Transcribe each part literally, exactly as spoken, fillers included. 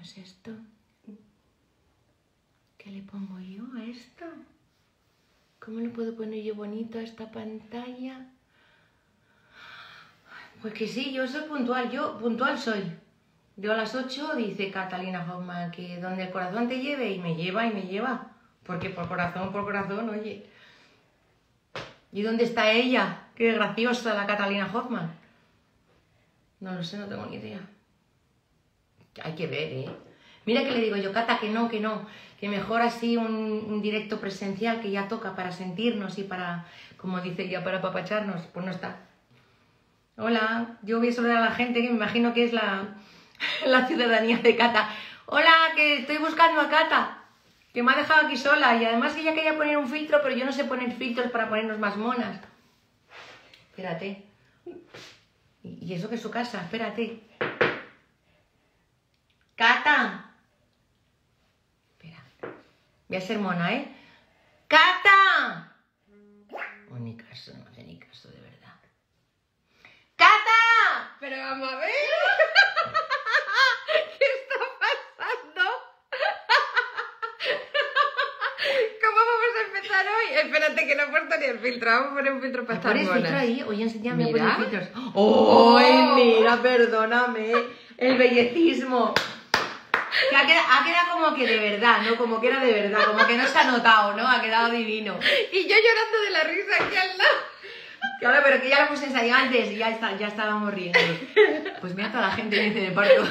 Pues esto. ¿Qué le pongo yo a esto? ¿Cómo le puedo poner yo bonito a esta pantalla? Pues que sí, yo soy puntual, yo puntual soy. Yo a las ocho, dice Catalina Hoffmann, que donde el corazón te lleve, y me lleva, y me lleva. Porque por corazón, por corazón, oye. ¿Y dónde está ella? Qué graciosa la Catalina Hoffmann. No lo sé, no tengo ni idea. Hay que ver, ¿eh? Mira que le digo yo, Cata, que no, que no. Que mejor así un, un directo presencial, que ya toca para sentirnos y para, como dice ella, para apapacharnos. Pues no está. Hola, yo voy a saludar a la gente, que me imagino que es la, la ciudadanía de Cata. Hola, que estoy buscando a Cata, que me ha dejado aquí sola. Y además ella quería poner un filtro, pero yo no sé poner filtros para ponernos más monas. Espérate. Y eso que es su casa, espérate. Cata. Voy a ser mona, ¿eh? ¡Cata! Oh, ni caso, no hace ni caso, de verdad. ¡Cata! Pero vamos a ver. ¿Qué está pasando? ¿Cómo vamos a empezar hoy? Espérate, que no he puesto ni el filtro. Vamos a poner un filtro para estar monas. ¿Me pones filtro ahí? Oye, enséñame a poner filtros. ¡Oh! ¡Ay, mira, perdóname! El bellecismo. Que ha quedado, ha quedado como que de verdad, ¿no? Como que era de verdad, como que no se ha notado, ¿no? Ha quedado divino. Y yo llorando de la risa aquí al lado. Claro, pero que ya lo hemos ensayado antes y ya, está, ya estábamos riendo. Pues mira, toda la gente dice de parto.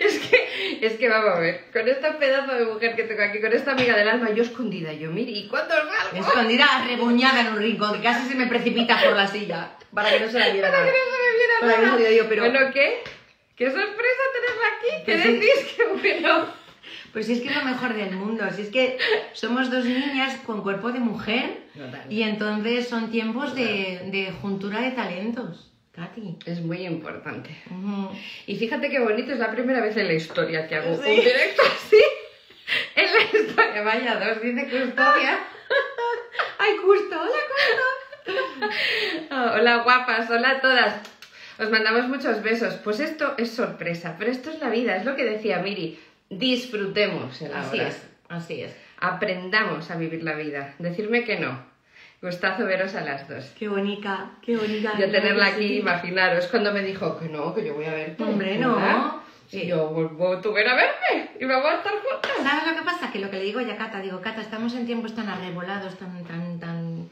Es que, es que vamos a ver, con esta pedazo de mujer que tengo aquí, con esta amiga del alma, yo escondida, yo mire, ¿y cuándo salgo? Escondida, rebuñada en un rincón, que casi se me precipita por la silla, para que no se la viera nada. Para que no se la viera nada. Para que yo, pero... Bueno, ¿qué? ¡Qué sorpresa tenerla aquí! ¿Qué pues decís? Sí. ¡Qué bueno! Pues si es que es lo mejor del mundo. Si es que somos dos niñas con cuerpo de mujer. Total. Y entonces son tiempos de, de juntura de talentos, Katy. Es muy importante. Uh-huh. Y fíjate qué bonito, es la primera vez en la historia que hago sí. un directo así. En la historia, vaya dos, dice Custodia. ¡Ay, Custo! ¡Hola, Custo! Oh, hola, guapas. Hola a todas. Os mandamos muchos besos. Pues esto es sorpresa, pero esto es la vida, es lo que decía Miri. Disfrutemos el ahora. Así es, así es. Aprendamos a vivir la vida. Decirme que no. Gustazo veros a las dos. Qué bonita, qué bonita. Yo tenerla aquí, sí. Imaginaros, cuando me dijo que no, que yo voy a verte. Hombre, no. Sí. Y yo, pues tú ven a verme y vamos a estar juntas. ¿Sabes lo que pasa? Que lo que le digo ya a Cata, digo, Cata, estamos en tiempos tan arrebolados, tan, tan, tan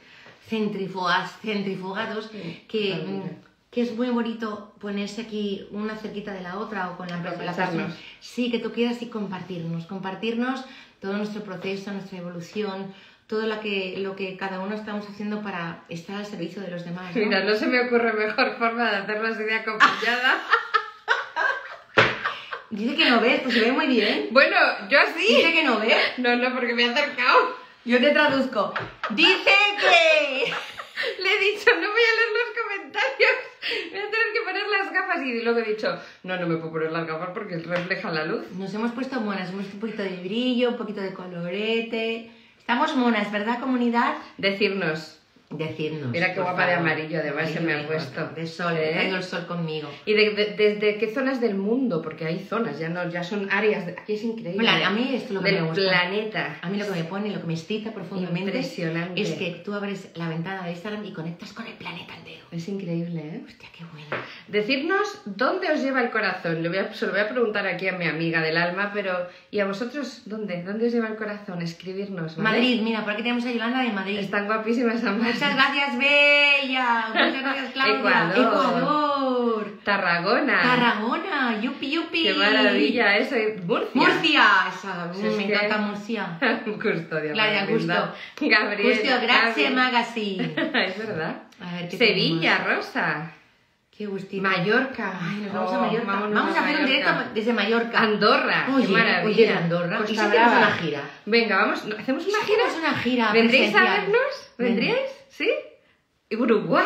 centrifugados, centrifugados sí, que... También. Que es muy bonito ponerse aquí una cerquita de la otra o con la, la persona. Sí, que tú quieras y compartirnos. Compartirnos todo nuestro proceso, nuestra evolución, todo lo que, lo que cada uno estamos haciendo para estar al servicio de los demás, ¿no? Mira, no se me ocurre mejor forma de hacerlo así de acompañada. Dice que no ves, pues se ve muy bien. Bueno, yo así. Dice que no ves. No, no, porque me he acercado. Yo te traduzco. Dice que... Le he dicho, no voy a leer los comentarios, voy a tener que poner las gafas. Y luego he dicho, no, no me puedo poner las gafas porque refleja la luz. Nos hemos puesto monas, hemos puesto un poquito de brillo, un poquito de colorete. Estamos monas, ¿verdad, comunidad? Decirnos. Decirnos. Mira qué guapa, favor. De amarillo, además amarillo se me ha puesto. De sol, ¿eh? Tengo el sol conmigo. ¿Y desde de, de, de qué zonas del mundo? Porque hay zonas, ya no, ya son áreas. De, aquí es increíble. Bueno, a mí esto es lo que del me gusta. Del planeta. A mí lo que me pone, lo que me excita profundamente. Impresionante. Es que tú abres la ventana de Instagram y conectas con el planeta entero. Es increíble, ¿eh? Hostia, qué bueno. Decirnos dónde os lleva el corazón. Le voy a, se lo voy a preguntar aquí a mi amiga del alma, pero. ¿Y a vosotros dónde? ¿Dónde os lleva el corazón? Escribirnos. ¿Vale? Madrid, mira, por aquí tenemos a Yolanda de Madrid. Están guapísimas ambas. Muchas gracias, Bella. Muchas gracias, Claudia. Ecuador. Ecuador. Tarragona. Tarragona. Yupi, yupi. Qué maravilla eso. Murcia. Murcia. Esa, si me encanta que... Murcia. Custodio. Claudia, gusto. Gabriel. Gusto, gracias, Magazine. Es verdad. A ver, Sevilla, tenemos? Rosa. Qué gustito. Mallorca. Ay, nos vamos oh, a Mallorca. Vamos a, a hacer un directo desde Mallorca. Andorra. Oye, qué maravilla. Oye, Andorra. Pues ¿y si hacemos una gira? Venga, vamos. ¿Hacemos una gira? ¿Hacemos una gira? ¿Vendréis a vernos? ¿Vendríais? ¿Sí? ¿Y Uruguay?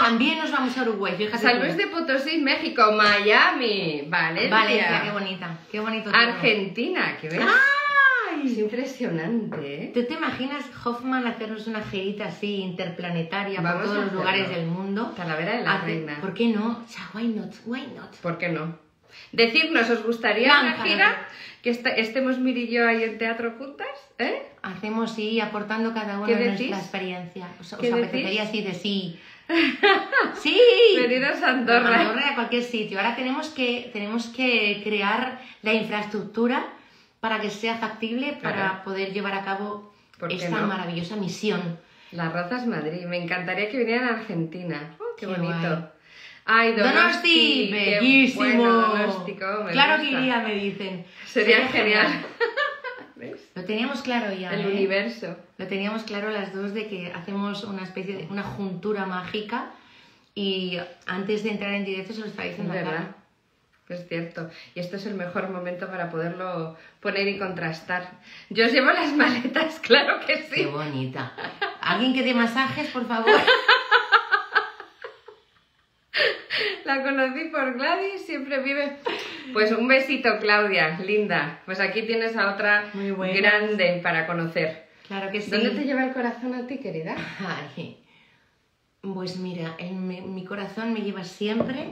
También nos vamos a Uruguay, fíjate. San Luis de Potosí, México, Miami, Valencia. Valencia, qué bonita, qué bonito. Argentina, que ves. ¡Ay! Es impresionante, ¿eh? ¿Tú te imaginas, Hoffmann, hacernos una girita así interplanetaria vamos por todos los lugares del mundo? Talavera de la Reina. ¿Por qué no? O sea, why not? Why not? ¿Por qué no? Decidnos, ¿os gustaría Lanzana. una gira? Que est estemos Mir y yo ahí en teatro juntas, ¿eh? Hacemos, sí, aportando cada una nuestra experiencia. ¿Os, os apetecería así de sí? ¡Sí! Venidos a Andorra. A Andorra, a cualquier sitio. Ahora tenemos que, tenemos que crear la infraestructura para que sea factible, para poder llevar a cabo esta no? maravillosa misión. Las Rozas Madrid. Me encantaría que vinieran a Argentina. Oh, ¡Qué, qué bonito! Guay. Ay, Donosti, Donosti bellísimo. Bueno, Donosti, claro que iría, me dicen. Sería, Sería genial. genial. Lo teníamos claro ya. El eh. universo. Lo teníamos claro las dos de que hacemos una especie de una juntura mágica y antes de entrar en directo se lo está diciendo. Es verdad. Es cierto. Y esto es el mejor momento para poderlo poner y contrastar. Yo os llevo las maletas, claro que sí. Qué bonita. Alguien que dé masajes, por favor. La conocí por Gladys, siempre vive. Pues un besito, Claudia, linda. Pues aquí tienes a otra grande para conocer. Claro que sí. ¿Dónde te lleva el corazón a ti, querida? Ay, pues mira, en mi, mi corazón me lleva siempre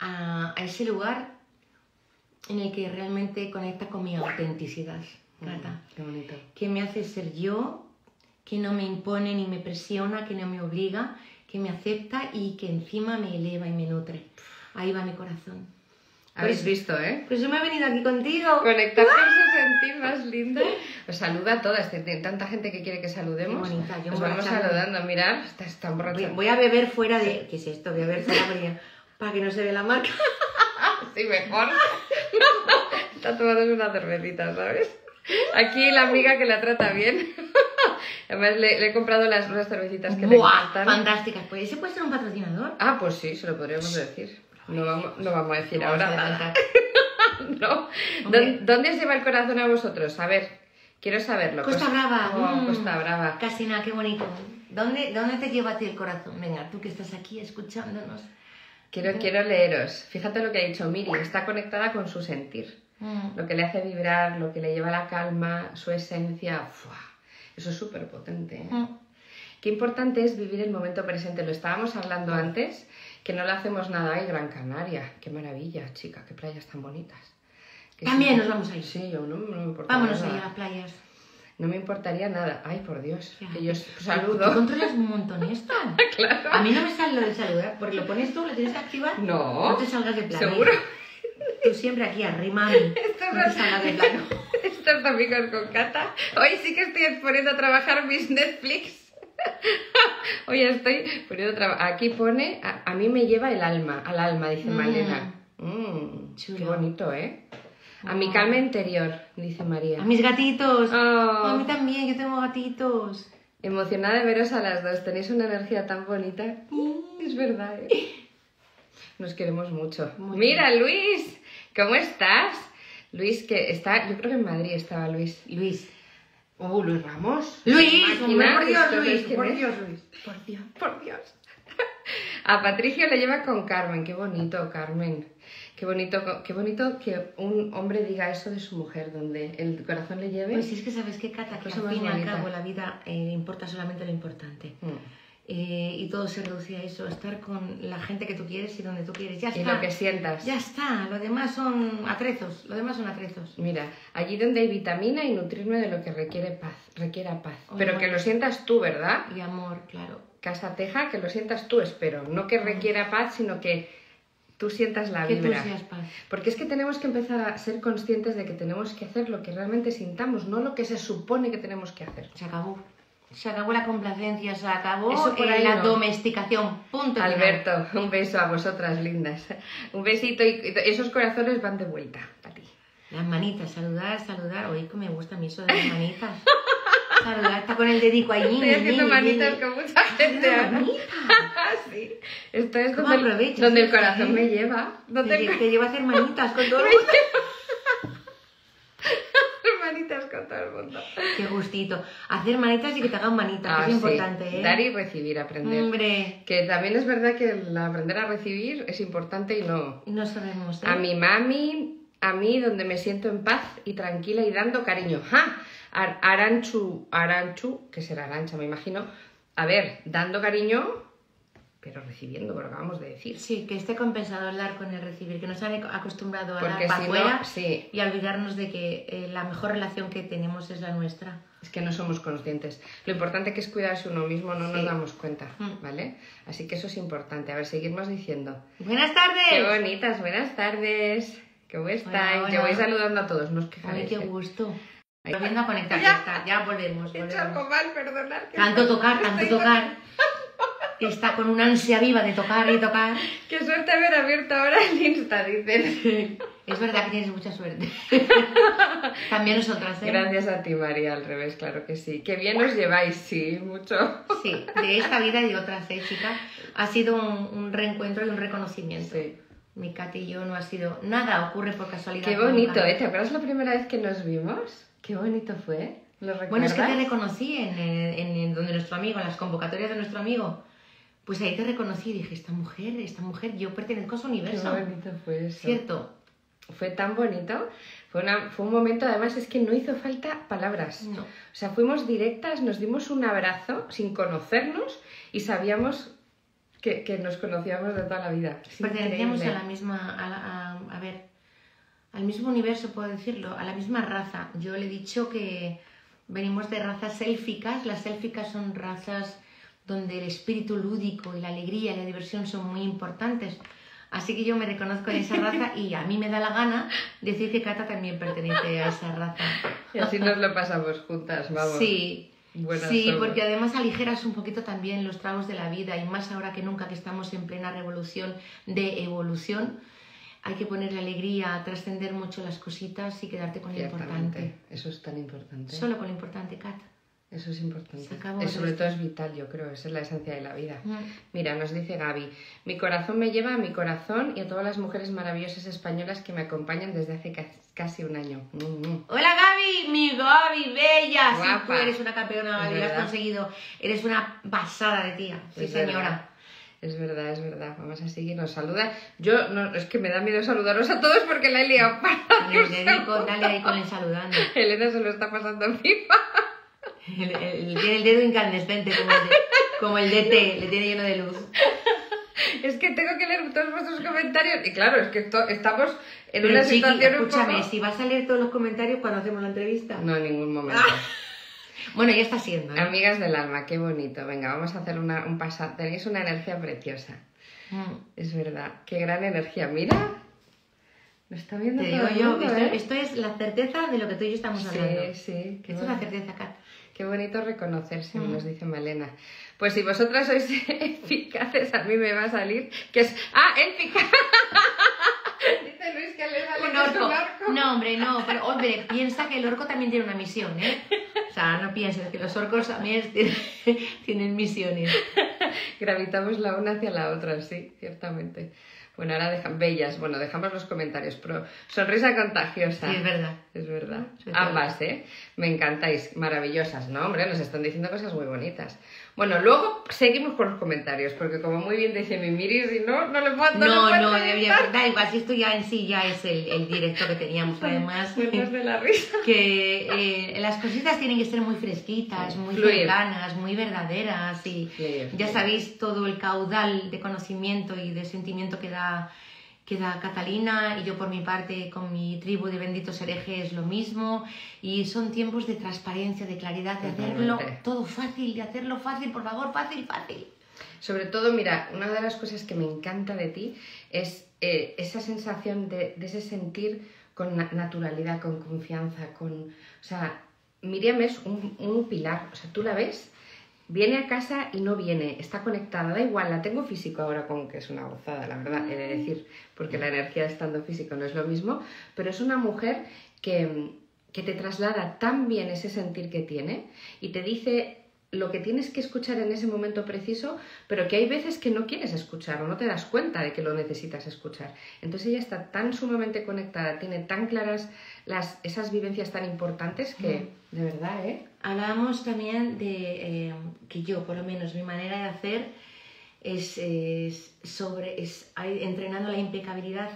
a, a ese lugar en el que realmente conecta con mi autenticidad, Cata. Qué bonito. Que me hace ser yo, que no me impone ni me presiona, que no me obliga, que me acepta y que encima me eleva y me nutre. Ahí va mi corazón. Habéis pues, visto, ¿eh? Pues yo me he venido aquí contigo. Conectar con su sentir más lindo. Os saluda a todas. Tanta gente que quiere que saludemos. Qué bonita, yo Nos vamos saludando. Mirad, estás tan borracha. Voy a beber fuera de... Sí. ¿Qué es esto? Voy a beber fuera de... Para que no se vea la marca. Sí, mejor. Está tomando una cervecita, ¿sabes? Aquí la amiga que la trata bien. Además le, le he comprado las unas cervecitas que ¡buah! Le encantan. Fantásticas. Pues ese puede ser un patrocinador. Ah, pues sí, se lo podríamos decir. No vamos, no vamos a decir no ahora nada. No. ¿Dónde, ¿Dónde os lleva el corazón a vosotros? A ver, quiero saberlo. Costa, Costa Brava. Oh, mm, Costa Brava. Casi nada, qué bonito. ¿Dónde, ¿Dónde te lleva a ti el corazón? Venga, tú que estás aquí escuchándonos. Quiero, mm. quiero leeros. Fíjate lo que ha dicho Miri. Está conectada con su sentir. Mm. Lo que le hace vibrar, lo que le lleva a la calma, su esencia. ¡Fua! Eso es súper potente, ¿eh? Mm. Qué importante es vivir el momento presente. Lo estábamos hablando mm. antes, que no le hacemos nada. Ay, Gran Canaria, qué maravilla, chica, qué playas tan bonitas. Que También sí, nos vamos a ir. Sí, yo no, no me importa. Vámonos nada. a ir a las playas. No me importaría nada. Ay, por Dios, ya. que yo saludo. Te controlas un montón esto. Claro. A mí no me sale lo de saludar, porque lo pones tú, lo tienes que activar. No. No te salgas de plano. Seguro. Tú siempre aquí arrima y no de plano. Estos domingos con Cata. Hoy sí que estoy poniendo a trabajar mis Netflix. Hoy estoy poniendo a trabajar. Aquí pone, a, a mí me lleva el alma, al alma, dice mm. Malena. Mm, qué bonito, ¿eh? A mi calma interior, dice María. A mis gatitos. Oh. Oh, a mí también, yo tengo gatitos. Emocionada de veros a las dos. Tenéis una energía tan bonita. Mm, es verdad, ¿eh? Nos queremos mucho. Muy Mira, bien. Luis, ¿cómo estás? Luis, que está, yo creo que en Madrid estaba Luis. Luis. Oh, Luis Ramos. Luis, Imagina, por Dios, Luis, por Dios, Luis. Por Dios, por Dios. A Patricio le lleva con Carmen, qué bonito, Carmen. Qué bonito, qué bonito que un hombre diga eso de su mujer, donde el corazón le lleve. Pues si es que sabes qué, Cata, que al fin y al cabo la vida eh, importa solamente lo importante. Mm. Eh, y todo se reduce a eso, estar con la gente que tú quieres y donde tú quieres, ya está. Y lo que sientas. Ya está, lo demás son atrezos, lo demás son atrezos. Mira, allí donde hay vitamina y nutrirme de lo que requiere paz, requiera paz. Oh, Pero amor. que lo sientas tú, ¿verdad? Y amor, claro. Casa Teja, que lo sientas tú, espero. No que requiera paz, sino que tú sientas la vibra. Que tú seas paz. Porque es que tenemos que empezar a ser conscientes de que tenemos que hacer lo que realmente sintamos, no lo que se supone que tenemos que hacer. Se acabó. Se acabó la complacencia, se acabó Eso por ahí eh, la no. domesticación, punto. Alberto, final. un beso a vosotras, lindas. Un besito y esos corazones van de vuelta a ti. Las manitas, saludar, saludar. Oye, que me gusta a mí eso de las manitas. Saludar, está con el dedico ahí. Estoy haciendo y, manitas y, con mucha gente. Sí. Esto es ¿Cómo donde, aprovechas? Donde el corazón me lleva. Donde te, el... te lleva a hacer manitas con todo el mundo. Manitas con todo el mundo. Qué gustito. Hacer manitas y que te hagan manitas, ah, es sí. importante, ¿eh? Dar y recibir, aprender. Hombre. Que también es verdad que el aprender a recibir es importante y no... No sabemos, ¿eh? A mi mami, a mí donde me siento en paz y tranquila y dando cariño. ¡Ja! Ar Aranchu, Aranchu, que será Arancha, me imagino. A ver, dando cariño... Pero recibiendo, lo acabamos de decir. Sí, que esté compensado el dar con el recibir, que nos han acostumbrado a Porque dar para si afuera no, sí. y olvidarnos de que eh, la mejor relación que tenemos es la nuestra. Es que no somos conscientes. Lo importante que es cuidarse uno mismo, no sí. nos damos cuenta, ¿vale? Así que eso es importante. A ver, seguimos diciendo. ¡Buenas tardes! ¡Qué bonitas! ¡Buenas tardes! ¿Cómo estáis? Hola, hola. Yo voy saludando a todos, no os quejáis. ¡Ay, qué gusto! Eh. Volviendo a conectar, ya está, ya volvemos. volvemos. He hecho mal, perdonad. Tanto no, tocar, tanto tocar. Mal. Está con una ansia viva de tocar y tocar. ¡Qué suerte haber abierto ahora el Insta! Dicen. Es verdad que tienes mucha suerte. También nosotras, ¿eh? Gracias a ti, María, al revés, claro que sí. Qué bien os lleváis, sí, mucho. Sí, de esta vida y de otras, ¿eh, chicas? Ha sido un, un reencuentro y un reconocimiento. Sí. Mi Cati y yo no ha sido... Nada ocurre por casualidad. Qué bonito, nunca. ¿eh? ¿Te acuerdas la primera vez que nos vimos? Qué bonito fue. ¿Lo recuerdas? Bueno, es que te reconocí en, en, en donde nuestro amigo, en las convocatorias de nuestro amigo. Pues ahí te reconocí y dije, esta mujer, esta mujer, yo pertenezco a su universo. Qué bonito fue eso. ¿Cierto? Fue tan bonito. Fue, una, fue un momento, además, es que no hizo falta palabras. No. O sea, fuimos directas, nos dimos un abrazo sin conocernos y sabíamos que, que nos conocíamos de toda la vida. Pertenecíamos a la misma, a, la, a, a ver, al mismo universo, puedo decirlo, a la misma raza. Yo le he dicho que venimos de razas élficas. Las élficas son razas donde el espíritu lúdico y la alegría y la diversión son muy importantes. Así que yo me reconozco en esa raza y a mí me da la gana decir que Cata también pertenece a esa raza. Y así nos lo pasamos juntas, vamos. Sí, Buenas sí somos. Porque además aligeras un poquito también los tragos de la vida y más ahora que nunca que estamos en plena revolución de evolución. Hay que ponerle alegría, trascender mucho las cositas y quedarte con lo importante. Eso es tan importante. Solo con lo importante, Cata. Eso es importante, es, sobre todo es vital, yo creo, esa es la esencia de la vida. Mm. Mira, nos dice Gaby, mi corazón me lleva a mi corazón y a todas las mujeres maravillosas españolas que me acompañan desde hace casi un año. Mm-hmm. ¡Hola Gaby! ¡Mi Gaby, bella! Guapa. Sí, tú eres una campeona, Gaby, lo has conseguido, eres una pasada de tía, sí es señora. Verdad. Es verdad, es verdad. Vamos a seguir. Nos saluda. Yo, no, es que me da miedo saludaros a todos porque la he liado. Les dedico, dale ahí con el saludando. Elena se lo está pasando pipa. El, el, tiene el dedo incandescente como el, de, como el D T, le tiene lleno de luz. Es que tengo que leer todos vuestros comentarios. Y claro, es que to, estamos en Pero una chiqui, situación escúchame, un poco... si vas a leer todos los comentarios cuando hacemos la entrevista. No, en ningún momento. Ah. Bueno, ya está siendo, ¿no? Amigas del alma, qué bonito. Venga, vamos a hacer una, un pasaje. Tenéis una energía preciosa. Mm. Es verdad, qué gran energía. Mira... Lo está viendo Te digo yo, mundo, esto, ¿eh? esto es la certeza de lo que tú y yo estamos hablando. Sí, sí. Esto es la certeza, Kat. Qué bonito reconocerse, mm. nos dice Malena. Pues si vosotras sois eficaces, a mí me va a salir que es... ¡Ah, eficaz! Dice Luis que le sale un orco. Un orco. No, hombre, no. Pero, hombre, piensa que el orco también tiene una misión, ¿eh? O sea, no pienses que los orcos también tienen, tienen misiones. Gravitamos la una hacia la otra, sí, ciertamente. Bueno, ahora dejan bellas, bueno, dejamos los comentarios, pero sonrisa contagiosa. Sí, es verdad. Es verdad. Sí, ambas, ¿eh? Me encantáis, maravillosas, ¿no? Hombre, nos están diciendo cosas muy bonitas. Bueno, luego seguimos con los comentarios, porque como muy bien dice mi Miri, si no, no le puedo... No, no, no, no debería... Da igual, si esto ya en sí ya es el, el directo que teníamos, además... de la risa. Que eh, las cositas tienen que ser muy fresquitas, muy cercanas, muy verdaderas, y fluir, ya fluir. sabéis todo el caudal de conocimiento y de sentimiento que da que da Catalina, y yo por mi parte con mi tribu de benditos herejes lo mismo, y son tiempos de transparencia, de claridad, de hacerlo todo fácil, de hacerlo fácil, por favor, fácil, fácil. Sobre todo, mira, una de las cosas que me encanta de ti es eh, esa sensación de, de ese sentir con naturalidad, con confianza, con... O sea, Miriam es un, un pilar, o sea, tú la ves... Viene a casa y no viene, está conectada, da igual, la tengo físico ahora con que es una gozada, la verdad, he de decir, porque la energía estando físico no es lo mismo, pero es una mujer que, que te traslada tan bien ese sentir que tiene y te dice lo que tienes que escuchar en ese momento preciso, pero que hay veces que no quieres escuchar o no te das cuenta de que lo necesitas escuchar. Entonces ella está tan sumamente conectada, tiene tan claras las, esas vivencias tan importantes que, de verdad, ¿eh? Hablábamos también de eh, que yo, por lo menos, mi manera de hacer es, es, sobre, es entrenando la impecabilidad,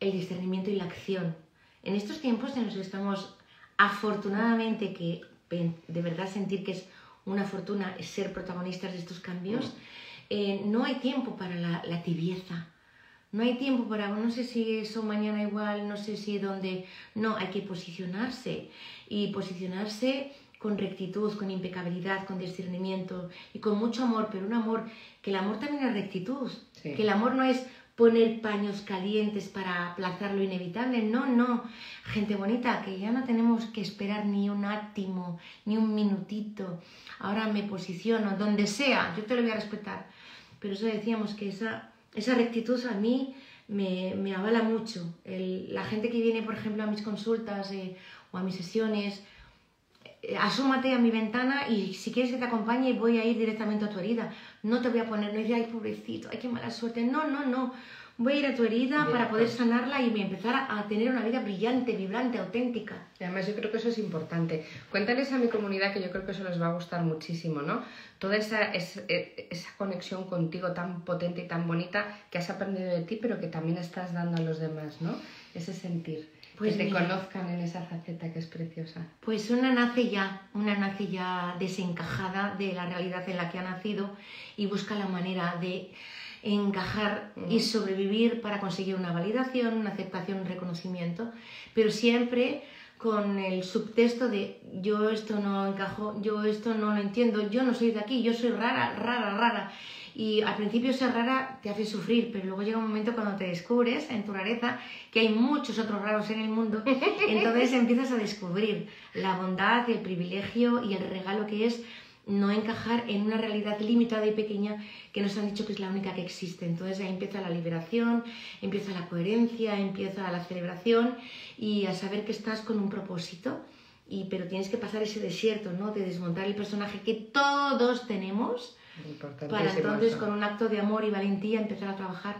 el discernimiento y la acción. En estos tiempos en los que estamos, afortunadamente, que de verdad sentir que es una fortuna ser protagonistas de estos cambios, eh, no hay tiempo para la, la tibieza, no hay tiempo para, no sé si eso mañana igual, no sé si dónde, no, hay que posicionarse y posicionarse con rectitud, con impecabilidad, con discernimiento y con mucho amor, pero un amor, que el amor también es rectitud, sí. Que el amor no es poner paños calientes para aplazar lo inevitable, no, no, gente bonita, que ya no tenemos que esperar ni un átimo, ni un minutito, ahora me posiciono, donde sea, yo te lo voy a respetar, pero eso decíamos que esa, esa rectitud a mí me, me avala mucho, el, la gente que viene por ejemplo a mis consultas eh, o a mis sesiones, asómate a mi ventana y si quieres que te acompañe voy a ir directamente a tu herida, no te voy a poner, no es de ay pobrecito, ay qué mala suerte, no, no, no, voy a ir a tu herida Bien, para poder sanarla y empezar a tener una vida brillante, vibrante, auténtica. Y además yo creo que eso es importante, cuéntales a mi comunidad que yo creo que eso les va a gustar muchísimo, ¿no? Toda esa, esa, esa conexión contigo tan potente y tan bonita que has aprendido de ti pero que también estás dando a los demás, ¿no? Ese sentir. Pues que te mira, conozcan en esa faceta que es preciosa. Pues una nace ya, una nace ya desencajada de la realidad en la que ha nacido y busca la manera de encajar mm. y sobrevivir para conseguir una validación, una aceptación, un reconocimiento, pero siempre con el subtexto de yo esto no encajo, yo esto no lo entiendo, yo no soy de aquí, yo soy rara, rara, rara. Y al principio ser rara te hace sufrir, pero luego llega un momento cuando te descubres en tu rareza que hay muchos otros raros en el mundo, entonces empiezas a descubrir la bondad, el privilegio y el regalo que es no encajar en una realidad limitada y pequeña que nos han dicho que es la única que existe. Entonces ahí empieza la liberación, empieza la coherencia, empieza la celebración y a saber que estás con un propósito, y, pero tienes que pasar ese desierto, ¿no? De desmontar el personaje que todos tenemos. Para entonces, con un acto de amor y valentía, empezar a trabajar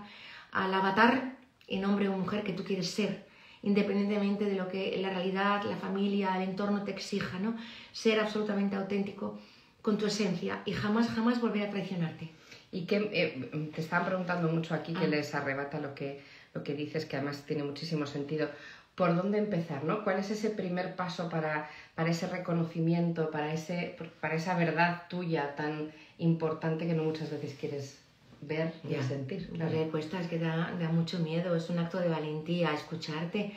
al avatar en hombre o mujer que tú quieres ser, independientemente de lo que la realidad, la familia, el entorno te exija, ¿no? Ser absolutamente auténtico con tu esencia y jamás, jamás volver a traicionarte. Y que eh, te estaban preguntando mucho aquí, ah. que les arrebata lo que, lo que dices, que además tiene muchísimo sentido. ¿Por dónde empezar, no? ¿Cuál es ese primer paso para, para ese reconocimiento, para, ese, para esa verdad tuya tan importante que no muchas veces quieres ver y ya, sentir? La respuesta es que da, da mucho miedo, es un acto de valentía, escucharte.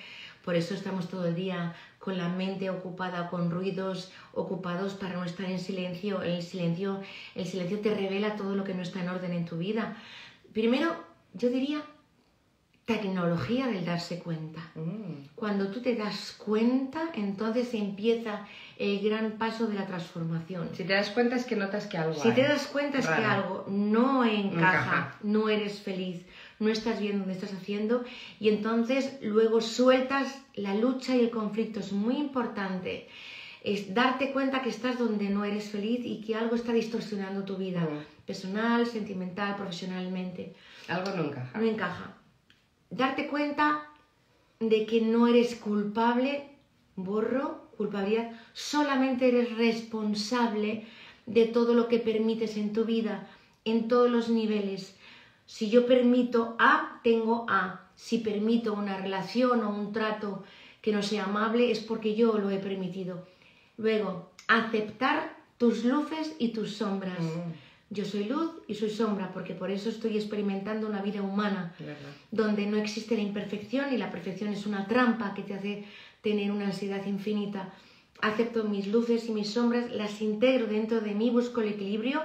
Por eso estamos todo el día con la mente ocupada, con ruidos ocupados para no estar en silencio. El silencio, el silencio te revela todo lo que no está en orden en tu vida. Primero, yo diría... tecnología del darse cuenta. Mm. Cuando tú te das cuenta, entonces empieza el gran paso de la transformación. Si te das cuenta es que notas que algo Si hay. te das cuenta es Rara. que algo no encaja, no eres feliz, no estás viendo dónde estás haciendo y entonces luego sueltas la lucha y el conflicto. Es muy importante es darte cuenta que estás donde no eres feliz y que algo está distorsionando tu vida, mm. personal, sentimental, profesionalmente. Algo no encaja. No encaja. Darte cuenta de que no eres culpable, borro, culpabilidad, solamente eres responsable de todo lo que permites en tu vida, en todos los niveles. Si yo permito A, tengo A. Si permito una relación o un trato que no sea amable, es porque yo lo he permitido. Luego, aceptar tus luces y tus sombras. Mm. Yo soy luz y soy sombra, porque por eso estoy experimentando una vida humana, ¿verdad? Donde no existe la imperfección y la perfección es una trampa que te hace tener una ansiedad infinita. Acepto mis luces y mis sombras, las integro dentro de mí, busco el equilibrio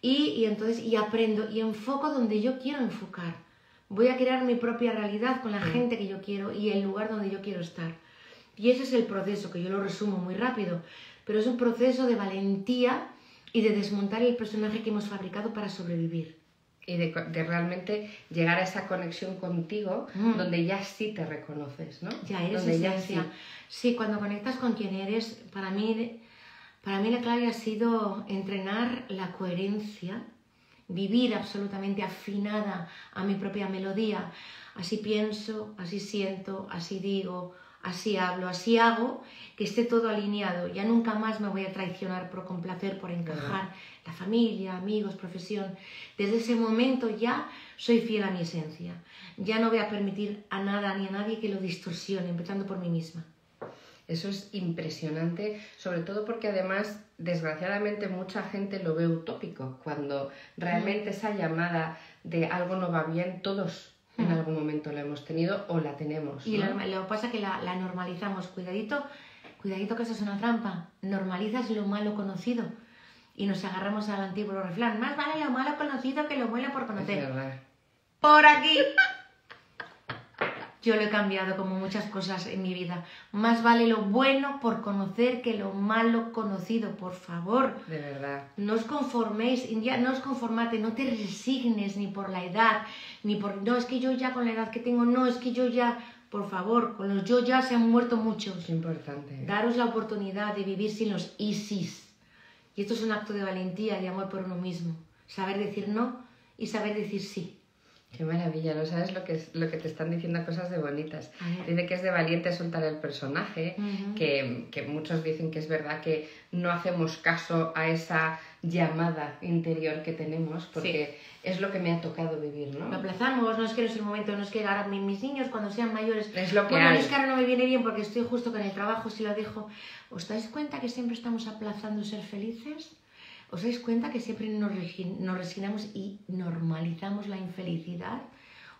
y, y entonces y aprendo y enfoco donde yo quiero enfocar. Voy a crear mi propia realidad con la sí. gente que yo quiero y el lugar donde yo quiero estar. Y ese es el proceso, que yo lo resumo muy rápido, pero es un proceso de valentía y de desmontar el personaje que hemos fabricado para sobrevivir. Y de, de realmente llegar a esa conexión contigo, mm. donde ya sí te reconoces, ¿no? Ya eres donde esencia. Ya sí. sí, cuando conectas con quien eres, para mí, para mí la clave ha sido entrenar la coherencia, vivir absolutamente afinada a mi propia melodía. Así pienso, así siento, así digo... así hablo, así hago, que esté todo alineado. Ya nunca más me voy a traicionar por complacer, por encajar. La familia, amigos, profesión. Desde ese momento ya soy fiel a mi esencia. Ya no voy a permitir a nada ni a nadie que lo distorsione, empezando por mí misma. Eso es impresionante, sobre todo porque además, desgraciadamente, mucha gente lo ve utópico, cuando realmente esa llamada de algo no va bien, todos en algún momento la hemos tenido o la tenemos, ¿no? Y lo que pasa es que la, la normalizamos. Cuidadito, cuidadito que eso es una trampa. Normalizas lo malo conocido y nos agarramos al antiguo refrán: más vale lo malo conocido que lo bueno por conocer. Por aquí... Yo lo he cambiado, como muchas cosas en mi vida. Más vale lo bueno por conocer que lo malo conocido, por favor. De verdad. No os conforméis, ya no os conformate, no te resignes ni por la edad, ni por... No, es que yo ya con la edad que tengo, no, es que yo ya... Por favor, con los yo ya se han muerto muchos. Es importante. Daros la oportunidad de vivir sin los ISIS. Y esto es un acto de valentía, de amor por uno mismo. Saber decir no y saber decir sí. Qué maravilla, ¿no sabes lo que, es, lo que te están diciendo? Cosas de bonitas. Dice que es de valiente soltar el personaje, uh-huh. que, que muchos dicen que es verdad que no hacemos caso a esa llamada interior que tenemos, porque sí. es lo que me ha tocado vivir, ¿no? Lo aplazamos, no es que no es el momento, no es que ahora mis niños cuando sean mayores... Es lo que bueno, hay. Es que ahora no me viene bien porque estoy justo con el trabajo, si lo dejo... ¿Os dais cuenta que siempre estamos aplazando ser felices? ¿Os dais cuenta que siempre nos, nos resignamos y normalizamos la infelicidad?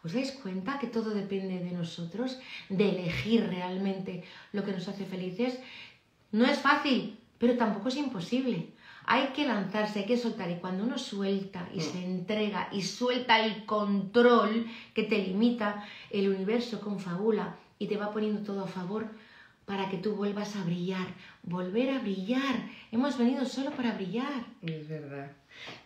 ¿Os dais cuenta que todo depende de nosotros? De elegir realmente lo que nos hace felices. No es fácil, pero tampoco es imposible. Hay que lanzarse, hay que soltar. Y cuando uno suelta y se entrega y suelta el control que te limita, el universo confabula y te va poniendo todo a favor para que tú vuelvas a brillar, volver a brillar. Hemos venido solo para brillar. Es verdad.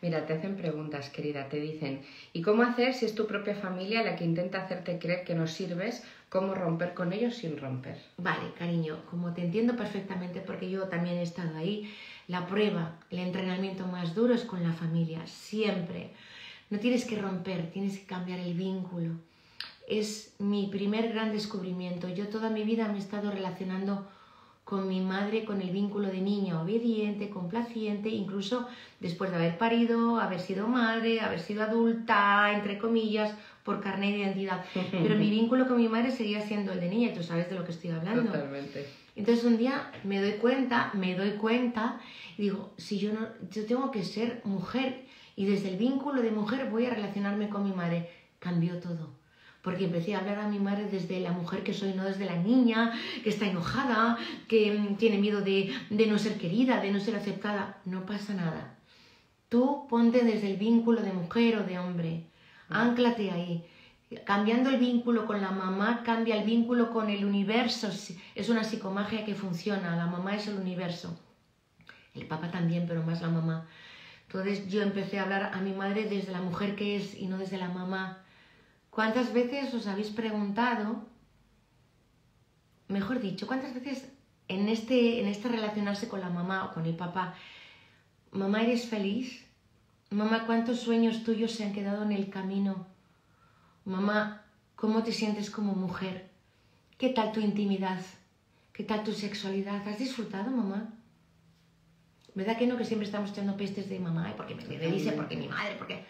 Mira, te hacen preguntas, querida, te dicen: ¿y cómo hacer si es tu propia familia la que intenta hacerte creer que no sirves? ¿Cómo romper con ellos sin romper? Vale, cariño, como te entiendo perfectamente, porque yo también he estado ahí, la prueba, el entrenamiento más duro es con la familia, siempre. No tienes que romper, tienes que cambiar el vínculo. Es mi primer gran descubrimiento. Yo toda mi vida me he estado relacionando con mi madre, con el vínculo de niña obediente, complaciente, incluso después de haber parido, haber sido madre, haber sido adulta, entre comillas, por carné de identidad. Pero mi vínculo con mi madre seguía siendo el de niña, y tú sabes de lo que estoy hablando. Totalmente. Entonces un día me doy cuenta, me doy cuenta, y digo, si yo no, yo tengo que ser mujer, y desde el vínculo de mujer voy a relacionarme con mi madre. Cambió todo. Porque empecé a hablar a mi madre desde la mujer que soy, no desde la niña, que está enojada, que tiene miedo de, de no ser querida, de no ser aceptada. No pasa nada. Tú ponte desde el vínculo de mujer o de hombre. Ánclate ahí. Cambiando el vínculo con la mamá, cambia el vínculo con el universo. Es una psicomagia que funciona. La mamá es el universo. El papá también, pero más la mamá. Entonces yo empecé a hablar a mi madre desde la mujer que es y no desde la mamá. ¿Cuántas veces os habéis preguntado, mejor dicho, cuántas veces en este, en este relacionarse con la mamá o con el papá, mamá, ¿eres feliz? Mamá, ¿cuántos sueños tuyos se han quedado en el camino? Mamá, ¿cómo te sientes como mujer? ¿Qué tal tu intimidad? ¿Qué tal tu sexualidad? ¿Has disfrutado, mamá? ¿Verdad que no? Que siempre estamos echando pestes de mamá, ¿eh? Porque me dice, porque mi madre, porque...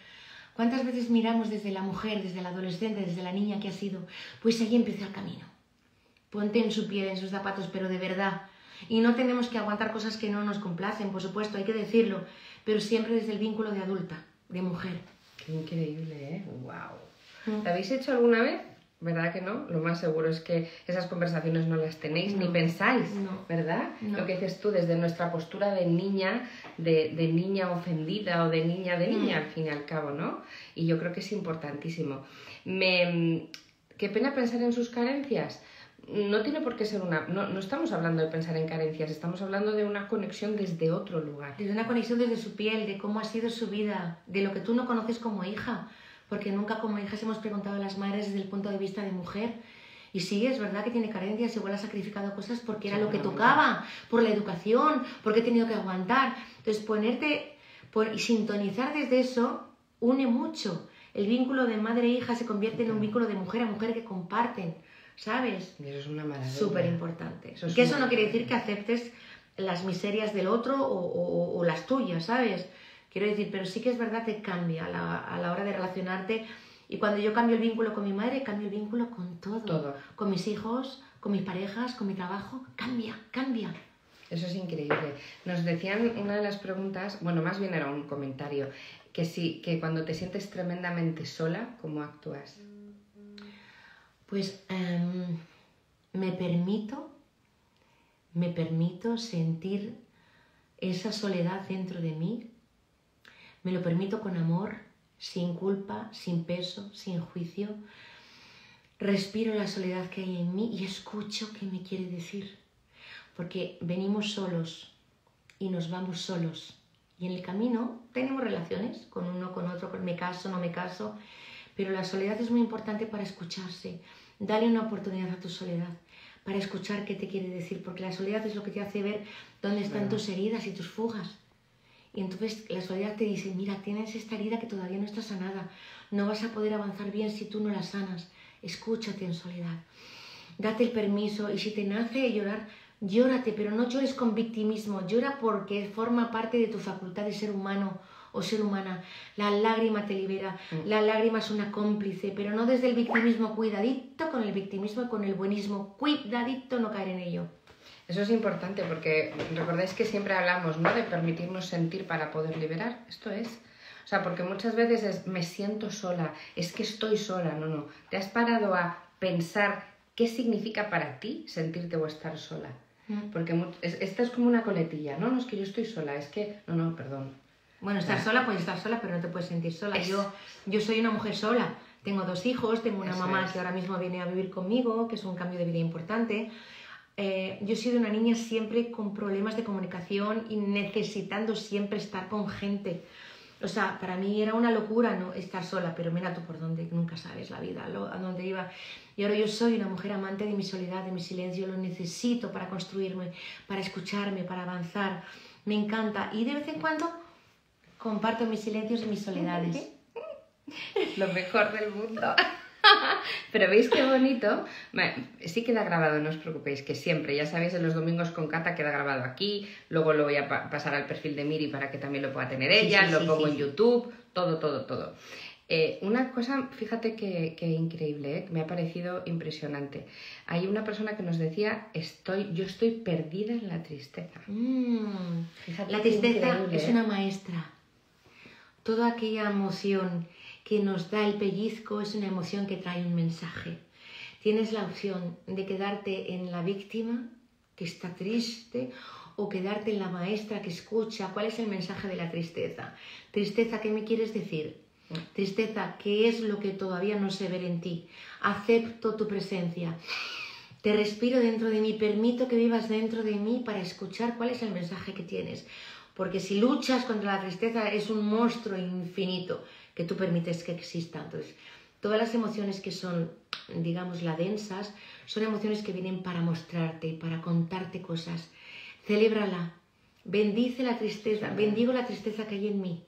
¿Cuántas veces miramos desde la mujer, desde la adolescente, desde la niña que ha sido? Pues ahí empieza el camino. Ponte en su piel, en sus zapatos, pero de verdad. Y no tenemos que aguantar cosas que no nos complacen, por supuesto, hay que decirlo, pero siempre desde el vínculo de adulta, de mujer. Qué increíble, ¿eh? ¡Wow! ¿Lo habéis hecho alguna vez? ¿Verdad que no? Lo más seguro es que esas conversaciones no las tenéis, no, ni pensáis, no, ¿verdad? No. Lo que dices tú, desde nuestra postura de niña, de, de niña ofendida o de niña de niña, mm. al fin y al cabo, ¿no? Y yo creo que es importantísimo. Me... Qué pena pensar en sus carencias. No tiene por qué ser una... No, no estamos hablando de pensar en carencias, estamos hablando de una conexión desde otro lugar. Desde una conexión desde su piel, de cómo ha sido su vida, de lo que tú no conoces como hija. Porque nunca como hijas hemos preguntado a las madres desde el punto de vista de mujer. Y sí, es verdad que tiene carencias, igual ha sacrificado cosas porque era lo que tocaba, por la educación, porque he tenido que aguantar. Entonces ponerte por, y sintonizar desde eso une mucho. El vínculo de madre e hija se convierte en un vínculo de mujer a mujer que comparten, ¿sabes? Y eso es una maravilla. Súper importante. Es que eso no quiere decir que aceptes las miserias del otro o, o, o las tuyas, ¿sabes? Quiero decir, pero sí que es verdad que cambia a la, a la hora de relacionarte. Y cuando yo cambio el vínculo con mi madre, cambio el vínculo con todo. todo. Con mis hijos, con mis parejas, con mi trabajo, cambia, cambia. Eso es increíble. Nos decían una de las preguntas, bueno, más bien era un comentario, que sí, que cuando te sientes tremendamente sola, ¿cómo actúas? Pues eh, me permito, me permito sentir esa soledad dentro de mí, me lo permito con amor, sin culpa, sin peso, sin juicio. Respiro la soledad que hay en mí y escucho qué me quiere decir. Porque venimos solos y nos vamos solos. Y en el camino tenemos relaciones con uno, con otro, con me caso, no me caso. Pero la soledad es muy importante para escucharse. Dale una oportunidad a tu soledad para escuchar qué te quiere decir. Porque la soledad es lo que te hace ver dónde están bueno. tus heridas y tus fugas. Y entonces la soledad te dice, mira, tienes esta herida que todavía no está sanada. No vas a poder avanzar bien si tú no la sanas. Escúchate en soledad. Date el permiso y si te nace llorar, llórate, pero no llores con victimismo, llora porque forma parte de tu facultad de ser humano o ser humana. La lágrima te libera, la lágrima es una cómplice, pero no desde el victimismo, cuidadito con el victimismo y con el buenismo, cuidadito no caer en ello. Eso es importante porque recordáis que siempre hablamos, ¿no?, de permitirnos sentir para poder liberar, esto es... O sea, porque muchas veces es, me siento sola, es que estoy sola, no, no. ¿Te has parado a pensar qué significa para ti sentirte o estar sola? Porque esta es como una coletilla, ¿no? No, es que yo estoy sola, es que... No, no, perdón. Bueno, estar claro. sola, puedes estar sola, pero no te puedes sentir sola. Es... Yo, yo soy una mujer sola, tengo dos hijos, tengo una Eso mamá es. que ahora mismo viene a vivir conmigo, que es un cambio de vida importante. Eh, yo he sido una niña siempre con problemas de comunicación y necesitando siempre estar con gente. O sea, para mí era una locura no estar sola, pero mira tú por dónde, nunca sabes la vida, lo, a dónde iba. Y ahora yo soy una mujer amante de mi soledad, de mi silencio, lo necesito para construirme, para escucharme, para avanzar. Me encanta. Y de vez en cuando comparto mis silencios y mis soledades. Lo mejor del mundo. Pero veis qué bonito. Sí queda grabado, no os preocupéis, que siempre, ya sabéis, en los domingos con Cata queda grabado aquí. Luego lo voy a pa pasar al perfil de Miri para que también lo pueda tener ella. Sí, sí, lo sí, pongo sí. en YouTube, todo, todo, todo. Eh, una cosa, fíjate que, que increíble, ¿eh? Me ha parecido impresionante. Hay una persona que nos decía, estoy, yo estoy perdida en la tristeza. Mm, fíjate, la tristeza es una maestra. Toda aquella emoción que nos da el pellizco es una emoción que trae un mensaje. Tienes la opción de quedarte en la víctima, que está triste, o quedarte en la maestra que escucha. ¿Cuál es el mensaje de la tristeza? Tristeza, ¿qué me quieres decir? Tristeza, ¿qué es lo que todavía no sé ver en ti? Acepto tu presencia. Te respiro dentro de mí, permito que vivas dentro de mí para escuchar cuál es el mensaje que tienes. Porque si luchas contra la tristeza es un monstruo infinito que tú permites que exista. Entonces, todas las emociones que son, digamos, la densas, son emociones que vienen para mostrarte, para contarte cosas. Celébrala, bendice la tristeza, bendigo la tristeza que hay en mí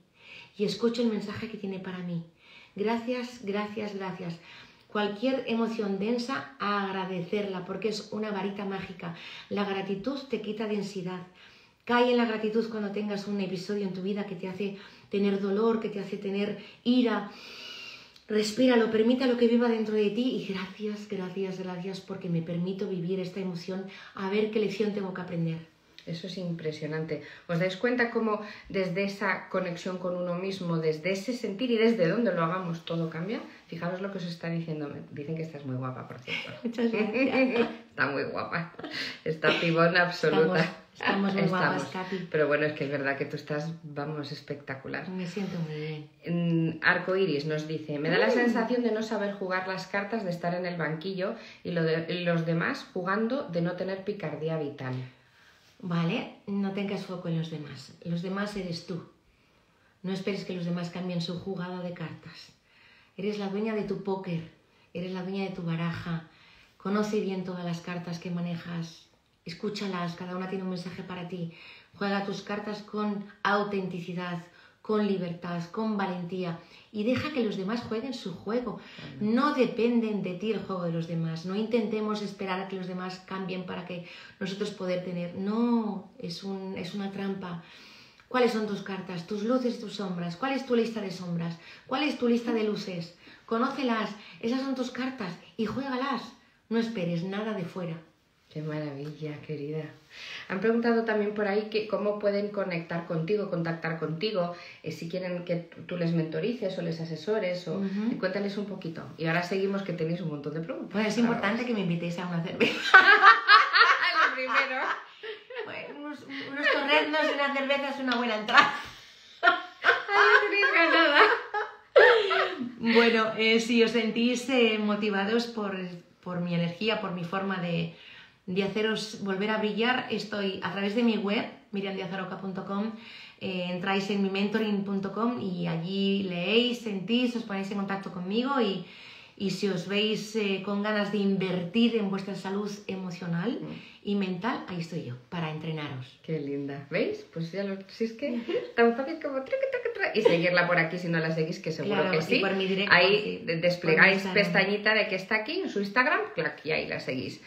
y escucho el mensaje que tiene para mí. Gracias, gracias, gracias. Cualquier emoción densa, agradecerla, porque es una varita mágica. La gratitud te quita densidad. Cae en la gratitud cuando tengas un episodio en tu vida que te hace tener dolor, que te hace tener ira. Respíralo, permita lo que viva dentro de ti y gracias, gracias, gracias porque me permito vivir esta emoción, a ver qué lección tengo que aprender. Eso es impresionante. ¿Os dais cuenta cómo desde esa conexión con uno mismo, desde ese sentir y desde donde lo hagamos, todo cambia? Fijaros lo que os está diciendo. Dicen que estás muy guapa, por cierto. Muchas gracias. Está muy guapa. Está pibón absoluta. Estamos... Estamos muy guapas, Katy. Pero bueno, es que es verdad que tú estás, vamos, espectacular. Me siento muy bien. Arcoiris nos dice, me da la sensación de no saber jugar las cartas, de estar en el banquillo y lo de, los demás jugando, de no tener picardía vital. Vale, no tengas foco en los demás. Los demás eres tú. No esperes que los demás cambien su jugada de cartas. Eres la dueña de tu póker, eres la dueña de tu baraja. Conoce bien todas las cartas que manejas. Escúchalas, cada una tiene un mensaje para ti. Juega tus cartas con autenticidad, con libertad, con valentía y deja que los demás jueguen su juego. No dependen de ti el juego de los demás. No intentemos esperar a que los demás cambien para que nosotros poder tener. No, es, un, es una trampa. ¿Cuáles son tus cartas? Tus luces, tus sombras. ¿Cuál es tu lista de sombras? ¿Cuál es tu lista de luces? Conócelas, esas son tus cartas y juégalas. No esperes nada de fuera. Qué maravilla, querida. Han preguntado también por ahí que cómo pueden conectar contigo, contactar contigo, eh, si quieren que tú les mentorices o les asesores, o uh-huh. Cuéntales un poquito. Y ahora seguimos, que tenéis un montón de preguntas. Bueno, es importante que me invitéis a una cerveza. Lo primero. Bueno, unos, unos torreznos y una cerveza es una buena entrada. No tenéis ganada. Bueno, eh, si os sentís eh, motivados por, por mi energía, por mi forma de... de haceros volver a brillar, estoy a través de mi web, miriam díaz aroca punto com, eh, entráis en mi mentoring punto com y allí leéis, sentís, os ponéis en contacto conmigo y, y si os veis eh, con ganas de invertir en vuestra salud emocional y mental, ahí estoy yo, para entrenaros. ¡Qué linda! ¿Veis? Pues ya lo... Si es que tan fácil como... Y seguirla por aquí si no la seguís, que seguro claro, que sí. Por mi directo, ahí sí, desplegáis pestañita de que está aquí, en su Instagram, clac, y ahí la seguís.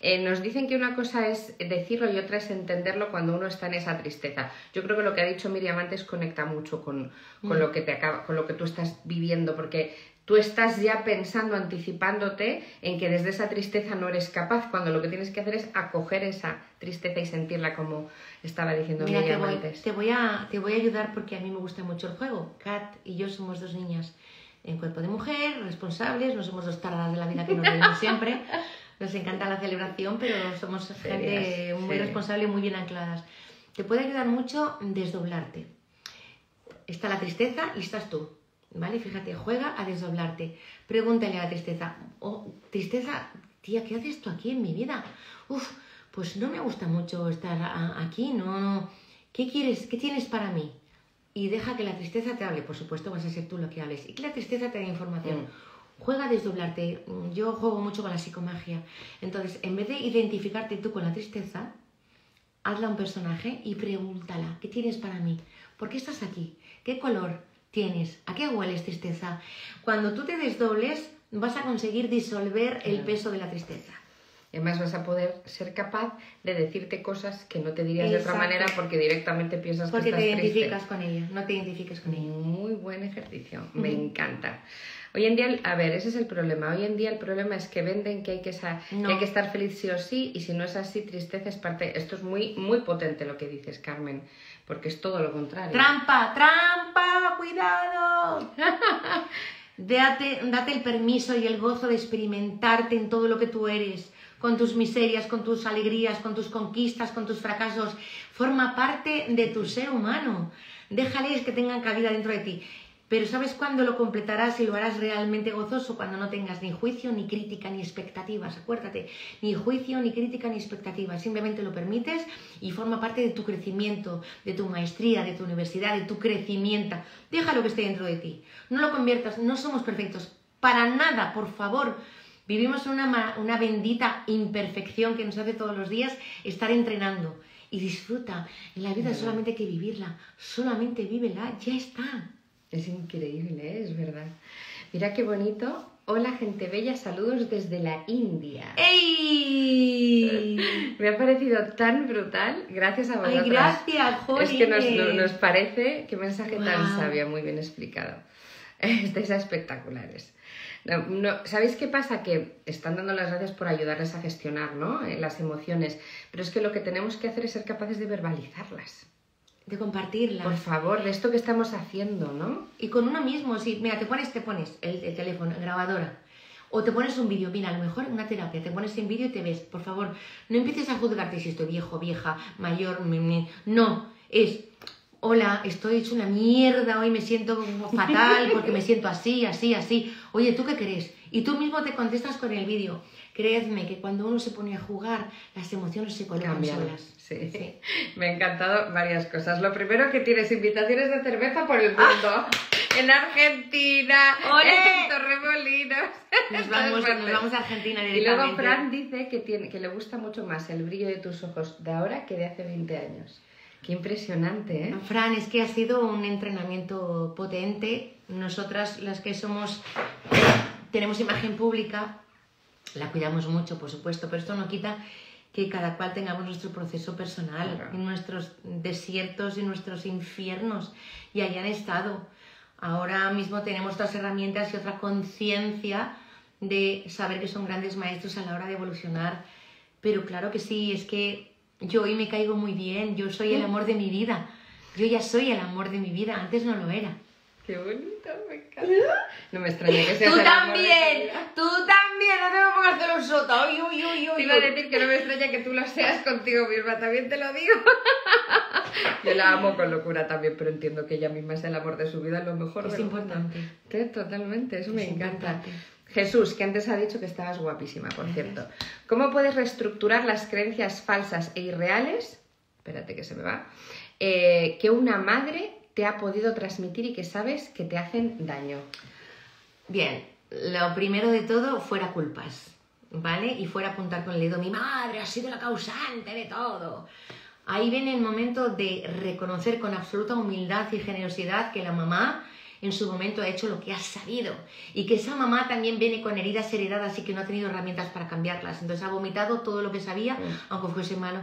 Eh, nos dicen que una cosa es decirlo y otra es entenderlo cuando uno está en esa tristeza. Yo creo que lo que ha dicho Miriam antes conecta mucho con, con, mm. lo que te acaba, con lo que tú estás viviendo, porque tú estás ya pensando, anticipándote en que desde esa tristeza no eres capaz, cuando lo que tienes que hacer es acoger esa tristeza y sentirla, como estaba diciendo Mira, Miriam te voy, antes. Te voy, a, te voy a ayudar porque a mí me gusta mucho el juego. Kat y yo somos dos niñas en cuerpo de mujer, responsables, no somos dos tardas de la vida que nos vemos siempre. Nos encanta la celebración, pero somos Serias, gente muy sí. responsable y muy bien ancladas. Te puede ayudar mucho desdoblarte. Está la tristeza y estás tú, ¿vale? Fíjate, juega a desdoblarte. Pregúntale a la tristeza, oh, tristeza, tía, ¿qué haces tú aquí en mi vida? Uf, pues no me gusta mucho estar aquí, no, no. ¿Qué quieres? ¿Qué tienes para mí? Y deja que la tristeza te hable, por supuesto vas a ser tú lo que hables. Y que la tristeza te dé información. Mm. Juega a desdoblarte. Yo juego mucho con la psicomagia. Entonces, en vez de identificarte tú con la tristeza, hazla un personaje y pregúntala, ¿qué tienes para mí? ¿Por qué estás aquí? ¿Qué color tienes? ¿A qué hueles, tristeza? Cuando tú te desdobles, vas a conseguir disolver el peso de la tristeza. Además vas a poder ser capaz de decirte cosas que no te dirías Exacto. de otra manera porque directamente piensas porque que estás triste. Porque te identificas con ella, no te identifiques con ella. Muy buen ejercicio, me encanta. Hoy en día, a ver, ese es el problema. Hoy en día el problema es que venden que hay que, no. que, hay que estar feliz sí o sí, y si no es así, tristeza es parte... Esto es muy, muy potente lo que dices, Carmen, porque es todo lo contrario. ¡Trampa, trampa! ¡Cuidado! Date, date el permiso y el gozo de experimentarte en todo lo que tú eres, con tus miserias, con tus alegrías, con tus conquistas, con tus fracasos. Forma parte de tu ser humano. Déjales que tengan cabida dentro de ti. Pero ¿sabes cuándo lo completarás y lo harás realmente gozoso? Cuando no tengas ni juicio, ni crítica, ni expectativas. Acuérdate, ni juicio, ni crítica, ni expectativas. Simplemente lo permites y forma parte de tu crecimiento, de tu maestría, de tu universidad, de tu crecimiento. Déjalo que esté dentro de ti. No lo conviertas, no somos perfectos. Para nada, por favor. Vivimos una, una bendita imperfección que nos hace todos los días estar entrenando. Y disfruta. En la vida solamente hay que vivirla. Solamente vívela. Ya está. Es increíble, ¿eh? Es verdad. Mira qué bonito. Hola, gente bella. Saludos desde la India. ¡Ey! Me ha parecido tan brutal. Gracias a vosotras. Ay, gracias, joder. Es que nos, nos, nos parece... Qué mensaje wow. tan sabio, muy bien explicado. Estáis espectaculares. No, no, ¿sabéis qué pasa? Que están dando las gracias por ayudarles a gestionar, ¿no? Las emociones. Pero es que lo que tenemos que hacer es ser capaces de verbalizarlas. De compartirla. Por favor, de esto que estamos haciendo, ¿no? Y con uno mismo, sí. Mira, te pones, te pones el, el teléfono, grabadora. O te pones un vídeo. Mira, a lo mejor una terapia. Te pones en vídeo y te ves. Por favor, no empieces a juzgarte si estoy viejo, vieja, mayor. Me, me. No, es... Hola, estoy hecho una mierda, hoy me siento fatal porque me siento así, así, así. Oye, ¿tú qué crees? Y tú mismo te contestas con el vídeo. Creedme que cuando uno se pone a jugar, las emociones se colocan solas. Sí. Sí. Me ha encantado varias cosas. Lo primero, que tienes invitaciones de cerveza por el mundo. ¡Ah! En Argentina, ¡olé! En Torremolinos. Nos vamos, nos vamos a Argentina directamente. Y luego Fran dice que, tiene, que le gusta mucho más el brillo de tus ojos de ahora que de hace veinte años. Qué impresionante, ¿eh? Fran, es que ha sido un entrenamiento potente. Nosotras, las que somos, tenemos imagen pública, la cuidamos mucho, por supuesto, pero esto no quita que cada cual tengamos nuestro proceso personal, claro. nuestros desiertos y nuestros infiernos, y hayan estado. Ahora mismo tenemos otras herramientas y otra conciencia de saber que son grandes maestros a la hora de evolucionar. Pero claro que sí, es que yo hoy me caigo muy bien, yo soy el amor de mi vida. Yo ya soy el amor de mi vida, antes no lo era. ¡Qué bonito! Me encanta. No me extraña que seas ¡Tú el también! Amor de ¡Tú también! ¡No te lo pongas de los sota! ¡Uy, uy, uy, uy! Te iba a decir que no me extraña que tú lo seas contigo misma, también te lo digo. Yo la amo con locura también, pero entiendo que ella misma es el amor de su vida, lo mejor es de lo importante. Mejor. Totalmente, eso me es encanta. Importante. Jesús, que antes ha dicho que estabas guapísima, por Gracias. Cierto. ¿Cómo puedes reestructurar las creencias falsas e irreales? Espérate que se me va. Eh, que una madre te ha podido transmitir y que sabes que te hacen daño. Bien, lo primero de todo, fuera culpas, ¿vale? Y fuera apuntar con el dedo, mi madre ha sido la causante de todo. Ahí viene el momento de reconocer con absoluta humildad y generosidad que la mamá en su momento ha hecho lo que ha sabido y que esa mamá también viene con heridas heredadas y que no ha tenido herramientas para cambiarlas. Entonces ha vomitado todo lo que sabía, sí. aunque fuese malo,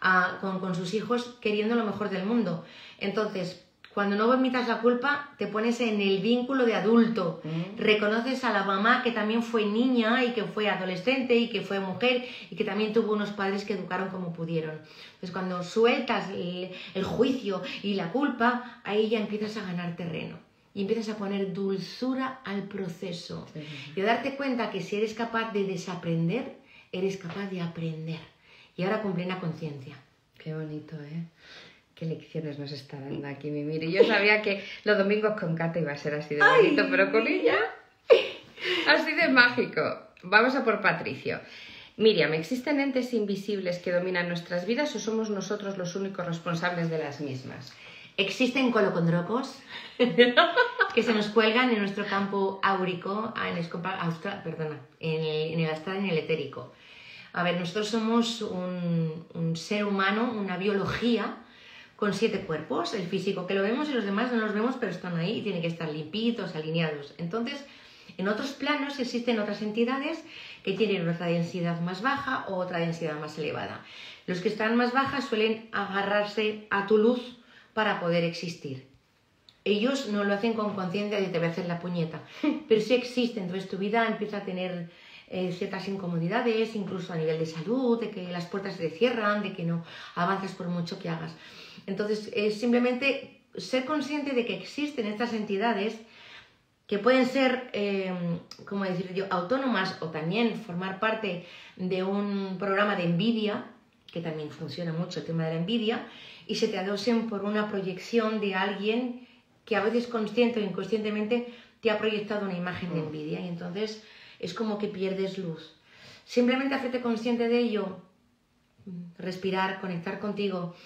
a, con, con sus hijos queriendo lo mejor del mundo. Entonces, cuando no vomitas la culpa, te pones en el vínculo de adulto. Mm. Reconoces a la mamá que también fue niña y que fue adolescente y que fue mujer y que también tuvo unos padres que educaron como pudieron. Entonces, cuando sueltas el, el juicio y la culpa, ahí ya empiezas a ganar terreno. Y empiezas a poner dulzura al proceso. Sí. Y a darte cuenta que si eres capaz de desaprender, eres capaz de aprender. Y ahora con plena conciencia. Qué bonito, ¿eh? Qué lecciones nos está dando aquí, mi Miri. Yo sabía que los domingos con Cata iba a ser así de bonito, ¡ay! Pero con ella así de mágico. Vamos a por Patricio. Miriam, ¿existen entes invisibles que dominan nuestras vidas o somos nosotros los únicos responsables de las mismas? Existen colocondrocos que se nos cuelgan en nuestro campo áurico, en el, austra, perdona, en el, en el astral, en el etérico. A ver, nosotros somos un, un ser humano, una biología con siete cuerpos, el físico que lo vemos y los demás no los vemos, pero están ahí y tienen que estar limpitos, alineados. Entonces, en otros planos existen otras entidades que tienen otra densidad más baja o otra densidad más elevada. Los que están más bajas suelen agarrarse a tu luz para poder existir. Ellos no lo hacen con conciencia de te voy a hacer la puñeta, pero sí existen. Entonces tu vida empieza a tener Eh, ciertas incomodidades, incluso a nivel de salud, de que las puertas se cierran, de que no avanzas por mucho que hagas. Entonces, es eh, simplemente ser consciente de que existen estas entidades que pueden ser, eh, como decir yo, autónomas o también formar parte de un programa de envidia, que también funciona mucho el tema de la envidia, y se te adosen por una proyección de alguien que a veces consciente o inconscientemente te ha proyectado una imagen de envidia y entonces es como que pierdes luz. Simplemente hacerte consciente de ello, respirar, conectar contigo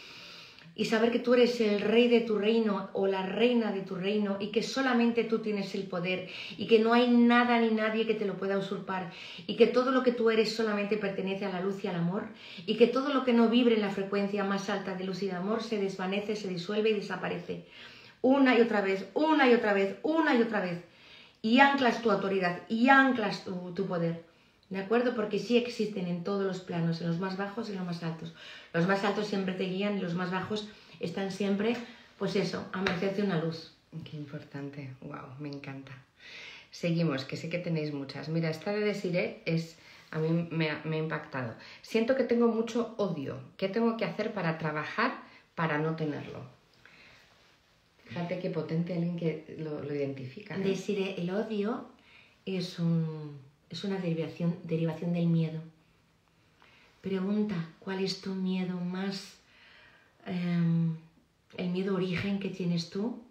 y saber que tú eres el rey de tu reino o la reina de tu reino y que solamente tú tienes el poder y que no hay nada ni nadie que te lo pueda usurpar y que todo lo que tú eres solamente pertenece a la luz y al amor y que todo lo que no vibre en la frecuencia más alta de luz y de amor se desvanece, se disuelve y desaparece. Una y otra vez, una y otra vez, una y otra vez. Y anclas tu autoridad, y anclas tu, tu poder, ¿de acuerdo? Porque sí existen en todos los planos, en los más bajos y en los más altos. Los más altos siempre te guían y los más bajos están siempre, pues eso, a merced de una luz. Qué importante, wow, me encanta. Seguimos, que sé que tenéis muchas. Mira, esta de Desiree es, a mí me ha, me ha impactado. Siento que tengo mucho odio. ¿Qué tengo que hacer para trabajar para no tenerlo? Fíjate qué potente alguien que lo, lo identifica, ¿eh? Decir, el odio es, un, es una derivación, derivación del miedo. Pregunta, ¿cuál es tu miedo más? Eh, el miedo origen que tienes tú,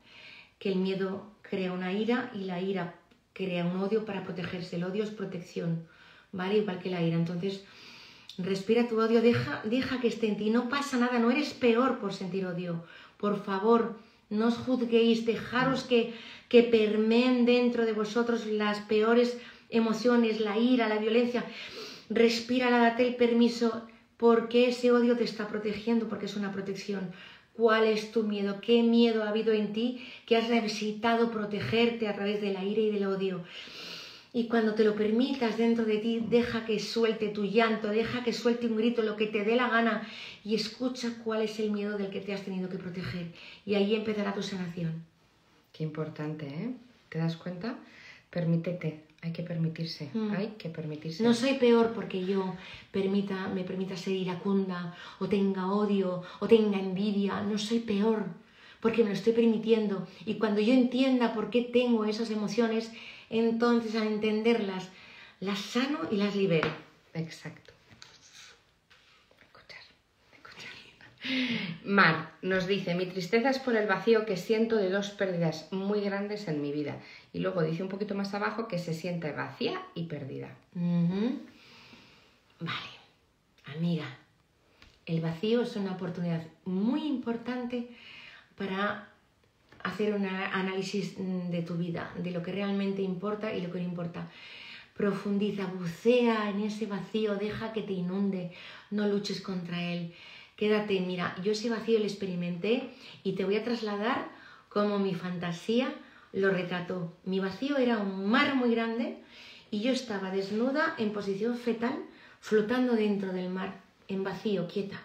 que el miedo crea una ira y la ira crea un odio para protegerse. El odio es protección, ¿vale? Igual que la ira. Entonces, respira tu odio, deja, deja que esté en ti. No pasa nada, no eres peor por sentir odio. Por favor, no os juzguéis, dejaros que, que permeen dentro de vosotros las peores emociones, la ira, la violencia. Respírala, date el permiso, porque ese odio te está protegiendo, porque es una protección. ¿Cuál es tu miedo? ¿Qué miedo ha habido en ti que has necesitado protegerte a través de la ira y del odio? Y cuando te lo permitas dentro de ti, deja que suelte tu llanto, deja que suelte un grito, lo que te dé la gana y escucha cuál es el miedo del que te has tenido que proteger. Y ahí empezará tu sanación. Qué importante, ¿eh? ¿Te das cuenta? Permítete Hay que permitirse, mm. hay que permitirse. No soy peor porque yo permita, me permita ser iracunda, o tenga odio, o tenga envidia. No soy peor porque me lo estoy permitiendo. Y cuando yo entienda por qué tengo esas emociones, entonces al entenderlas, las sano y las libero. Exacto. Escuchar, escuchar. Mar nos dice, mi tristeza es por el vacío que siento de dos pérdidas muy grandes en mi vida. Y luego dice un poquito más abajo que se siente vacía y perdida. Uh-huh. Vale, amiga, el vacío es una oportunidad muy importante para hacer un análisis de tu vida, de lo que realmente importa y lo que no importa. Profundiza, bucea en ese vacío, deja que te inunde, no luches contra él. Quédate, mira, yo ese vacío lo experimenté y te voy a trasladar como mi fantasía lo retrató. Mi vacío era un mar muy grande y yo estaba desnuda en posición fetal, flotando dentro del mar, en vacío, quieta,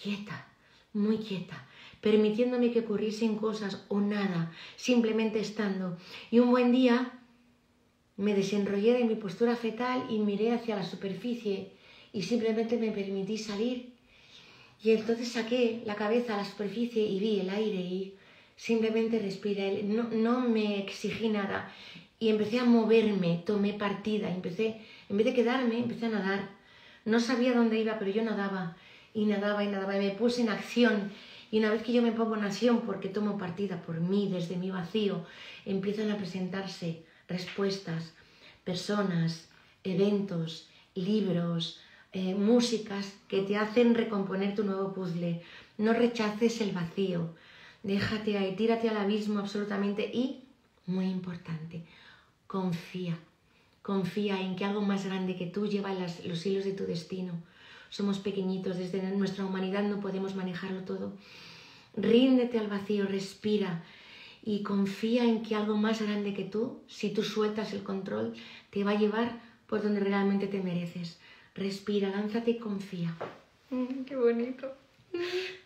quieta, muy quieta, permitiéndome que ocurriesen cosas o nada, simplemente estando. Y un buen día me desenrollé de mi postura fetal y miré hacia la superficie y simplemente me permití salir. Y entonces saqué la cabeza a la superficie y vi el aire y simplemente respiré, no, no me exigí nada y empecé a moverme, tomé partida, empecé, en vez de quedarme, empecé a nadar. No sabía dónde iba, pero yo nadaba y nadaba y nadaba y me puse en acción. Y una vez que yo me pongo en acción, porque tomo partida por mí, desde mi vacío, empiezan a presentarse respuestas, personas, eventos, libros, eh, músicas que te hacen recomponer tu nuevo puzzle. No rechaces el vacío. Déjate ahí, tírate al abismo absolutamente y, muy importante, confía. Confía en que algo más grande que tú lleva las, los hilos de tu destino. Somos pequeñitos, desde nuestra humanidad no podemos manejarlo todo. Ríndete al vacío, respira y confía en que algo más grande que tú, si tú sueltas el control, te va a llevar por donde realmente te mereces. Respira, lánzate y confía. Mm, ¡qué bonito!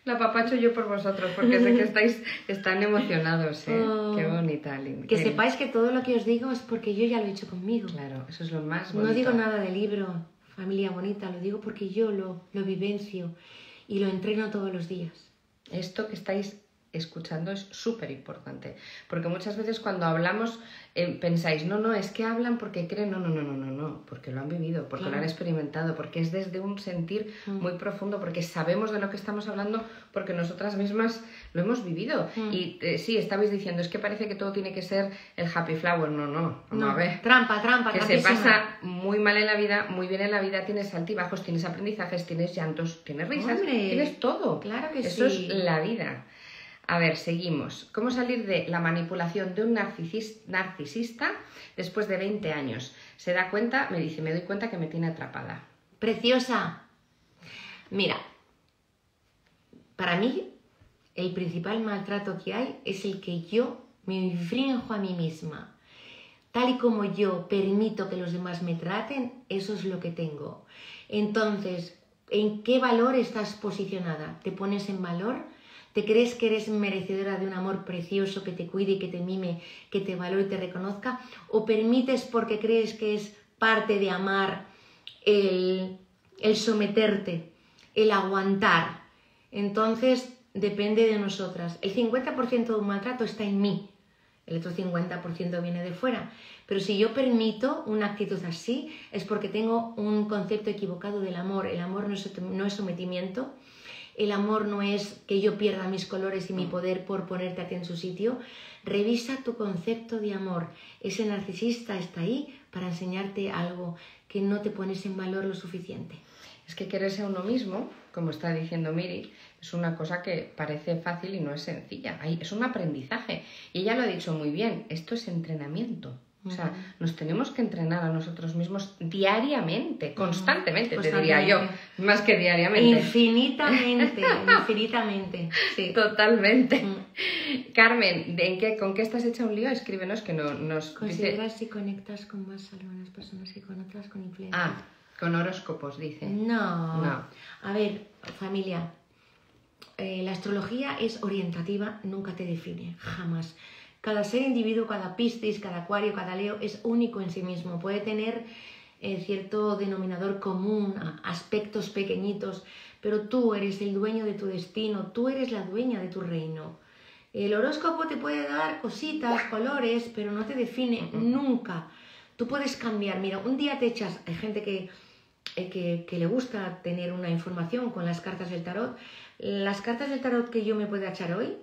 La papacho yo por vosotros, porque sé que estáis están emocionados, ¿eh? Oh, qué bonita, Linda. Que sepáis que todo lo que os digo es porque yo ya lo he hecho conmigo. Claro, eso es lo más bonito. No digo nada de libro, familia bonita, lo digo porque yo lo, lo vivencio y lo entreno todos los días. Esto que estáis escuchando es súper importante, porque muchas veces cuando hablamos eh, pensáis, no, no, es que hablan porque creen, no, no, no, no, no, no, porque lo han vivido, porque claro, lo han experimentado, porque es desde un sentir mm. muy profundo, porque sabemos de lo que estamos hablando, porque nosotras mismas lo hemos vivido. Mm. Y eh, sí, estabais diciendo, es que parece que todo tiene que ser el happy flower, no, no, no, no a ver. Trampa, trampa, que se pasa muy mal en la vida, muy bien en la vida, tienes altibajos, tienes aprendizajes, tienes llantos, tienes risas, ¡hombre! Tienes todo. Claro que eso sí. Eso es la vida. A ver, seguimos. ¿Cómo salir de la manipulación de un narcisista después de veinte años? Se da cuenta, me dice, me doy cuenta que me tiene atrapada. ¡Preciosa! Mira, para mí el principal maltrato que hay es el que yo me infrinjo a mí misma. Tal y como yo permito que los demás me traten, eso es lo que tengo. Entonces, ¿en qué valor estás posicionada? ¿Te pones en valor? ¿Te crees que eres merecedora de un amor precioso que te cuide, que te mime, que te valore y te reconozca? ¿O permites porque crees que es parte de amar el, el someterte, el aguantar? Entonces depende de nosotras. El cincuenta por ciento de un maltrato está en mí, el otro cincuenta por ciento viene de fuera. Pero si yo permito una actitud así es porque tengo un concepto equivocado del amor. El amor no es sometimiento. El amor no es que yo pierda mis colores y mi poder por ponerte a ti en su sitio. Revisa tu concepto de amor. Ese narcisista está ahí para enseñarte algo que no te pones en valor lo suficiente. Es que quererse a uno mismo, como está diciendo Miri, es una cosa que parece fácil y no es sencilla. Es un aprendizaje. Y ella lo ha dicho muy bien, esto es entrenamiento. O sea, uh-huh. nos tenemos que entrenar a nosotros mismos diariamente, constantemente, uh-huh. constantemente, te diría yo, más que diariamente. Infinitamente, infinitamente. Sí. Totalmente. Uh-huh. Carmen, ¿en qué, ¿con qué estás hecha un lío? Escríbenos que no, nos... ¿Consideras dice... si conectas con más algunas personas que con otras, con influencias? Ah, con horóscopos, dice. No. no. A ver, familia, eh, la astrología es orientativa, nunca te define, jamás. Cada ser individuo, cada piscis, cada acuario, cada leo es único en sí mismo. Puede tener eh, cierto denominador común, aspectos pequeñitos, pero tú eres el dueño de tu destino, tú eres la dueña de tu reino. El horóscopo te puede dar cositas, colores, pero no te define nunca. Tú puedes cambiar. Mira, un día te echas... Hay gente que, que, que le gusta tener una información con las cartas del tarot. Las cartas del tarot que yo me pueda echar hoy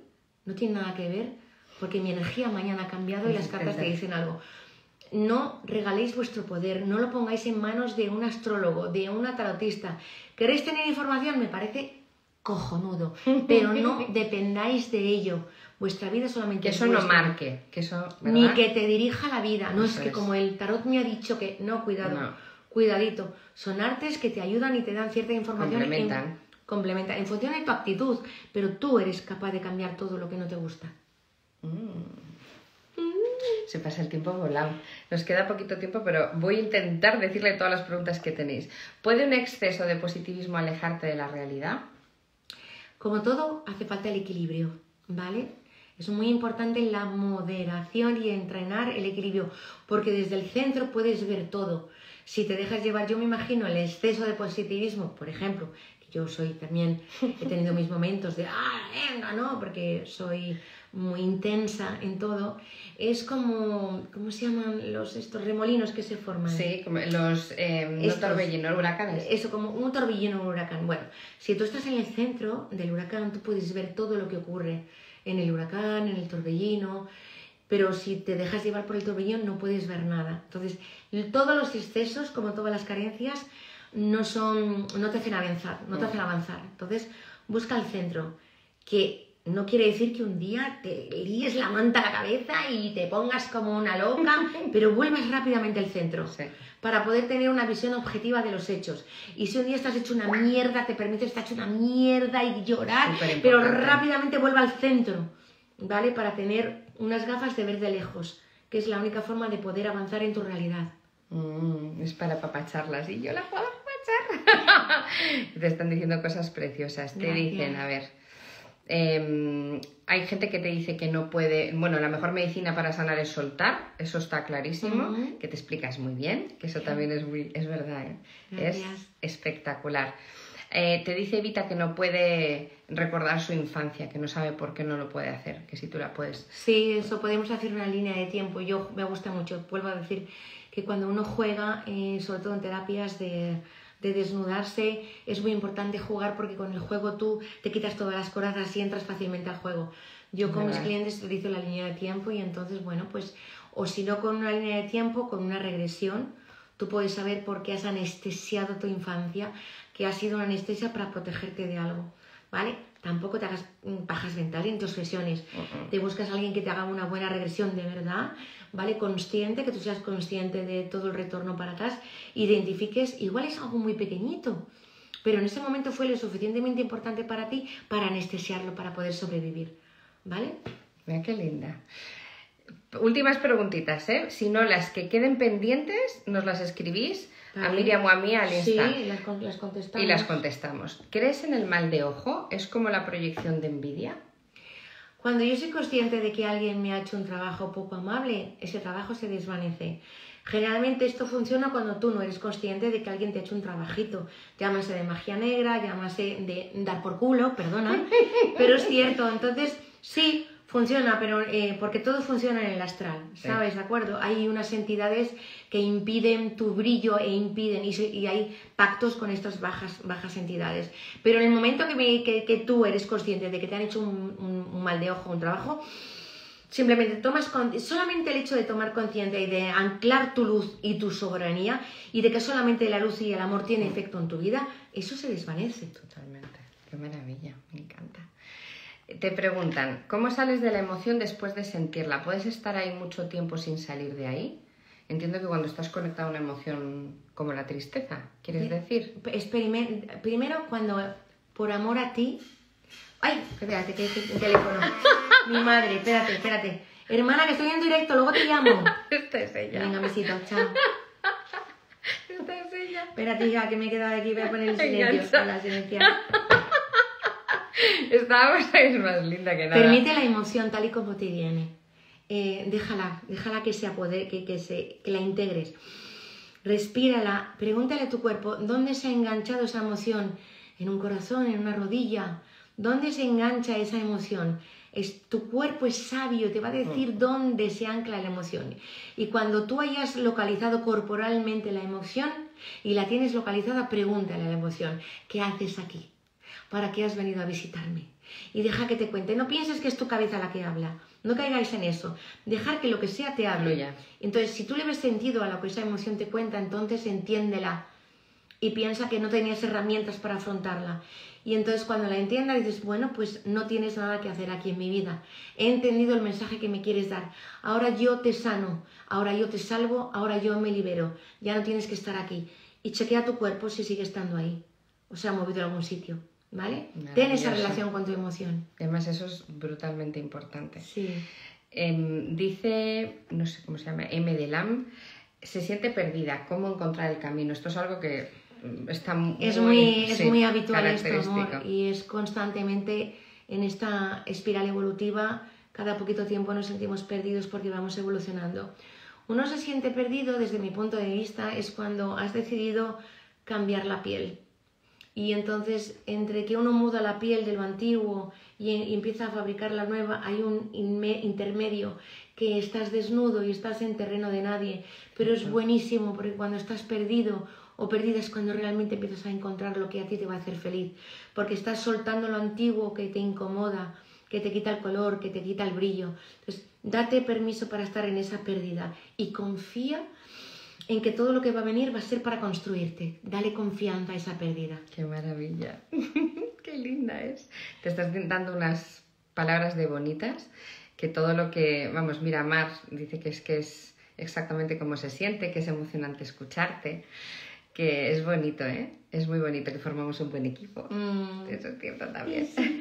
no tienen nada que ver, porque mi energía mañana ha cambiado y las cartas te dicen algo. No regaléis vuestro poder, no lo pongáis en manos de un astrólogo, de una tarotista. ¿Queréis tener información? Me parece cojonudo, pero no dependáis de ello. Vuestra vida solamente que eso es no marque, que eso, ¿verdad? Ni que te dirija la vida. No, no es sabes. Que como el tarot me ha dicho que no, cuidado, no. Cuidadito. Son artes que te ayudan y te dan cierta información. Complementan. En, complementan. En función de tu actitud, pero tú eres capaz de cambiar todo lo que no te gusta. Mm. Mm. Se pasa el tiempo volado. Nos queda poquito tiempo, pero voy a intentar decirle todas las preguntas que tenéis. ¿Puede un exceso de positivismo alejarte de la realidad? Como todo, hace falta el equilibrio, ¿vale? Es muy importante la moderación y entrenar el equilibrio, porque desde el centro puedes ver todo. Si te dejas llevar, yo me imagino el exceso de positivismo, por ejemplo, que yo soy también, he tenido mis momentos de, ah, venga, no, porque soy muy intensa en todo, es como, ¿cómo se llaman los estos remolinos que se forman? Sí, como los eh, estos, no torbellinos, huracanes. Eso, como un torbellino, un huracán. Bueno, si tú estás en el centro del huracán, tú puedes ver todo lo que ocurre en el huracán, en el torbellino, pero si te dejas llevar por el torbellino no puedes ver nada. Entonces, todos los excesos, como todas las carencias, no son, no te hacen avanzar, no te hacen avanzar. Entonces, busca el centro, que no quiere decir que un día te líes la manta a la cabeza y te pongas como una loca, pero vuelves rápidamente al centro, sí, para poder tener una visión objetiva de los hechos. Y si un día estás hecho una mierda, te permites estar hecho una mierda y llorar, pero rápidamente vuelve al centro, ¿vale? Para tener unas gafas de ver de lejos, que es la única forma de poder avanzar en tu realidad. Mm, es para papacharlas y yo la puedo papachar. Te están diciendo cosas preciosas, te Gracias. Dicen, a ver... Eh, hay gente que te dice que no puede, bueno, la mejor medicina para sanar es soltar, eso está clarísimo, uh-huh. que te explicas muy bien, que eso también es, muy, es verdad, ¿eh? Es espectacular. Eh, te dice Evita que no puede recordar su infancia, que no sabe por qué no lo puede hacer, que si tú la puedes. Sí, eso podemos hacer una línea de tiempo, yo me gusta mucho, vuelvo a decir que cuando uno juega, eh, sobre todo en terapias de... de desnudarse, es muy importante jugar porque con el juego tú te quitas todas las corazas y entras fácilmente al juego. Yo con mis clientes utilizo la línea de tiempo y entonces, bueno, pues, o si no con una línea de tiempo, con una regresión, tú puedes saber por qué has anestesiado tu infancia, que ha sido una anestesia para protegerte de algo, ¿vale? Tampoco te hagas pajas mentales en tus sesiones. Uh-huh. Te buscas a alguien que te haga una buena regresión de verdad, ¿vale? Consciente, que tú seas consciente de todo el retorno para atrás, identifiques, igual es algo muy pequeñito, pero en ese momento fue lo suficientemente importante para ti para anestesiarlo, para poder sobrevivir, ¿vale? Mira qué linda. Últimas preguntitas, ¿eh? Si no, las que queden pendientes, nos las escribís. A Miriam o a mí al Insta. Sí, las, las contestamos. Y las contestamos. ¿Crees en el mal de ojo? ¿Es como la proyección de envidia? Cuando yo soy consciente de que alguien me ha hecho un trabajo poco amable, ese trabajo se desvanece. Generalmente esto funciona cuando tú no eres consciente de que alguien te ha hecho un trabajito. Llámase de magia negra, llámase de dar por culo, perdona, pero es cierto. Entonces, sí, funciona, pero eh, porque todo funciona en el astral, ¿sabes? Sí. ¿De acuerdo? Hay unas entidades que impiden tu brillo e impiden, y, y hay pactos con estas bajas, bajas entidades. Pero en el momento que, me, que, que tú eres consciente de que te han hecho un, un, un mal de ojo, un trabajo, simplemente tomas, con, solamente el hecho de tomar conciencia y de anclar tu luz y tu soberanía, y de que solamente la luz y el amor tienen efecto en tu vida, eso se desvanece. Totalmente. Qué maravilla, me encanta. Te preguntan, ¿cómo sales de la emoción después de sentirla? ¿Puedes estar ahí mucho tiempo sin salir de ahí? Entiendo que cuando estás conectado a una emoción como la tristeza, ¿quieres decir? Experiment- primero, cuando por amor a ti... ¡Ay! Espérate, que hay un teléfono. Mi madre, espérate, espérate. Hermana, que estoy en directo, luego te llamo. Esta es ella. Venga, besito, chao. Esta es ella. Espérate, ya, que me he quedado aquí, voy a poner el silencio. La silencio. Estábamos ahí, es más linda que nada. Permite la emoción tal y como te viene. eh, déjala, déjala que, sea poder, que, que, se, que la integres. Respírala, pregúntale a tu cuerpo dónde se ha enganchado esa emoción, en un corazón, en una rodilla, dónde se engancha esa emoción. Es, tu cuerpo es sabio, te va a decir dónde se ancla la emoción. Y cuando tú hayas localizado corporalmente la emoción y la tienes localizada, pregúntale a la emoción, ¿qué haces aquí? ¿Para qué has venido a visitarme? Y deja que te cuente. No pienses que es tu cabeza la que habla. No caigáis en eso. Dejar que lo que sea te hable. Entonces, si tú le ves sentido a lo que esa emoción te cuenta, entonces entiéndela. Y piensa que no tenías herramientas para afrontarla. Y entonces cuando la entiendas dices, bueno, pues no tienes nada que hacer aquí en mi vida. He entendido el mensaje que me quieres dar. Ahora yo te sano, ahora yo te salvo, ahora yo me libero. Ya no tienes que estar aquí. Y chequea tu cuerpo si sigue estando ahí. O se ha movido a algún sitio. ¿Vale? Ten esa relación con tu emoción. Además, eso es brutalmente importante. Sí. Eh, dice, no sé cómo se llama, M de Lam, se siente perdida. ¿Cómo encontrar el camino? Esto es algo que está muy... Es muy, sí, es muy habitual esto, amor, y es constantemente en esta espiral evolutiva. Cada poquito tiempo nos sentimos perdidos porque vamos evolucionando. Uno se siente perdido, desde mi punto de vista, es cuando has decidido cambiar la piel. Y entonces, entre que uno muda la piel de lo antiguo y, y empieza a fabricar la nueva, hay un inme, intermedio, que estás desnudo y estás en terreno de nadie. Pero es buenísimo, porque cuando estás perdido o perdida es cuando realmente empiezas a encontrar lo que a ti te va a hacer feliz. Porque estás soltando lo antiguo que te incomoda, que te quita el color, que te quita el brillo. Entonces, date permiso para estar en esa pérdida y confía en que todo lo que va a venir va a ser para construirte. Dale confianza a esa pérdida. ¡Qué maravilla! ¡Qué linda es! Te estás dando unas palabras de bonitas, que todo lo que... Vamos, mira, Mar dice que es que es exactamente como se siente, que es emocionante escucharte, que es bonito, ¿eh? Es muy bonito que formamos un buen equipo. Mm. Eso es cierto también. Sí.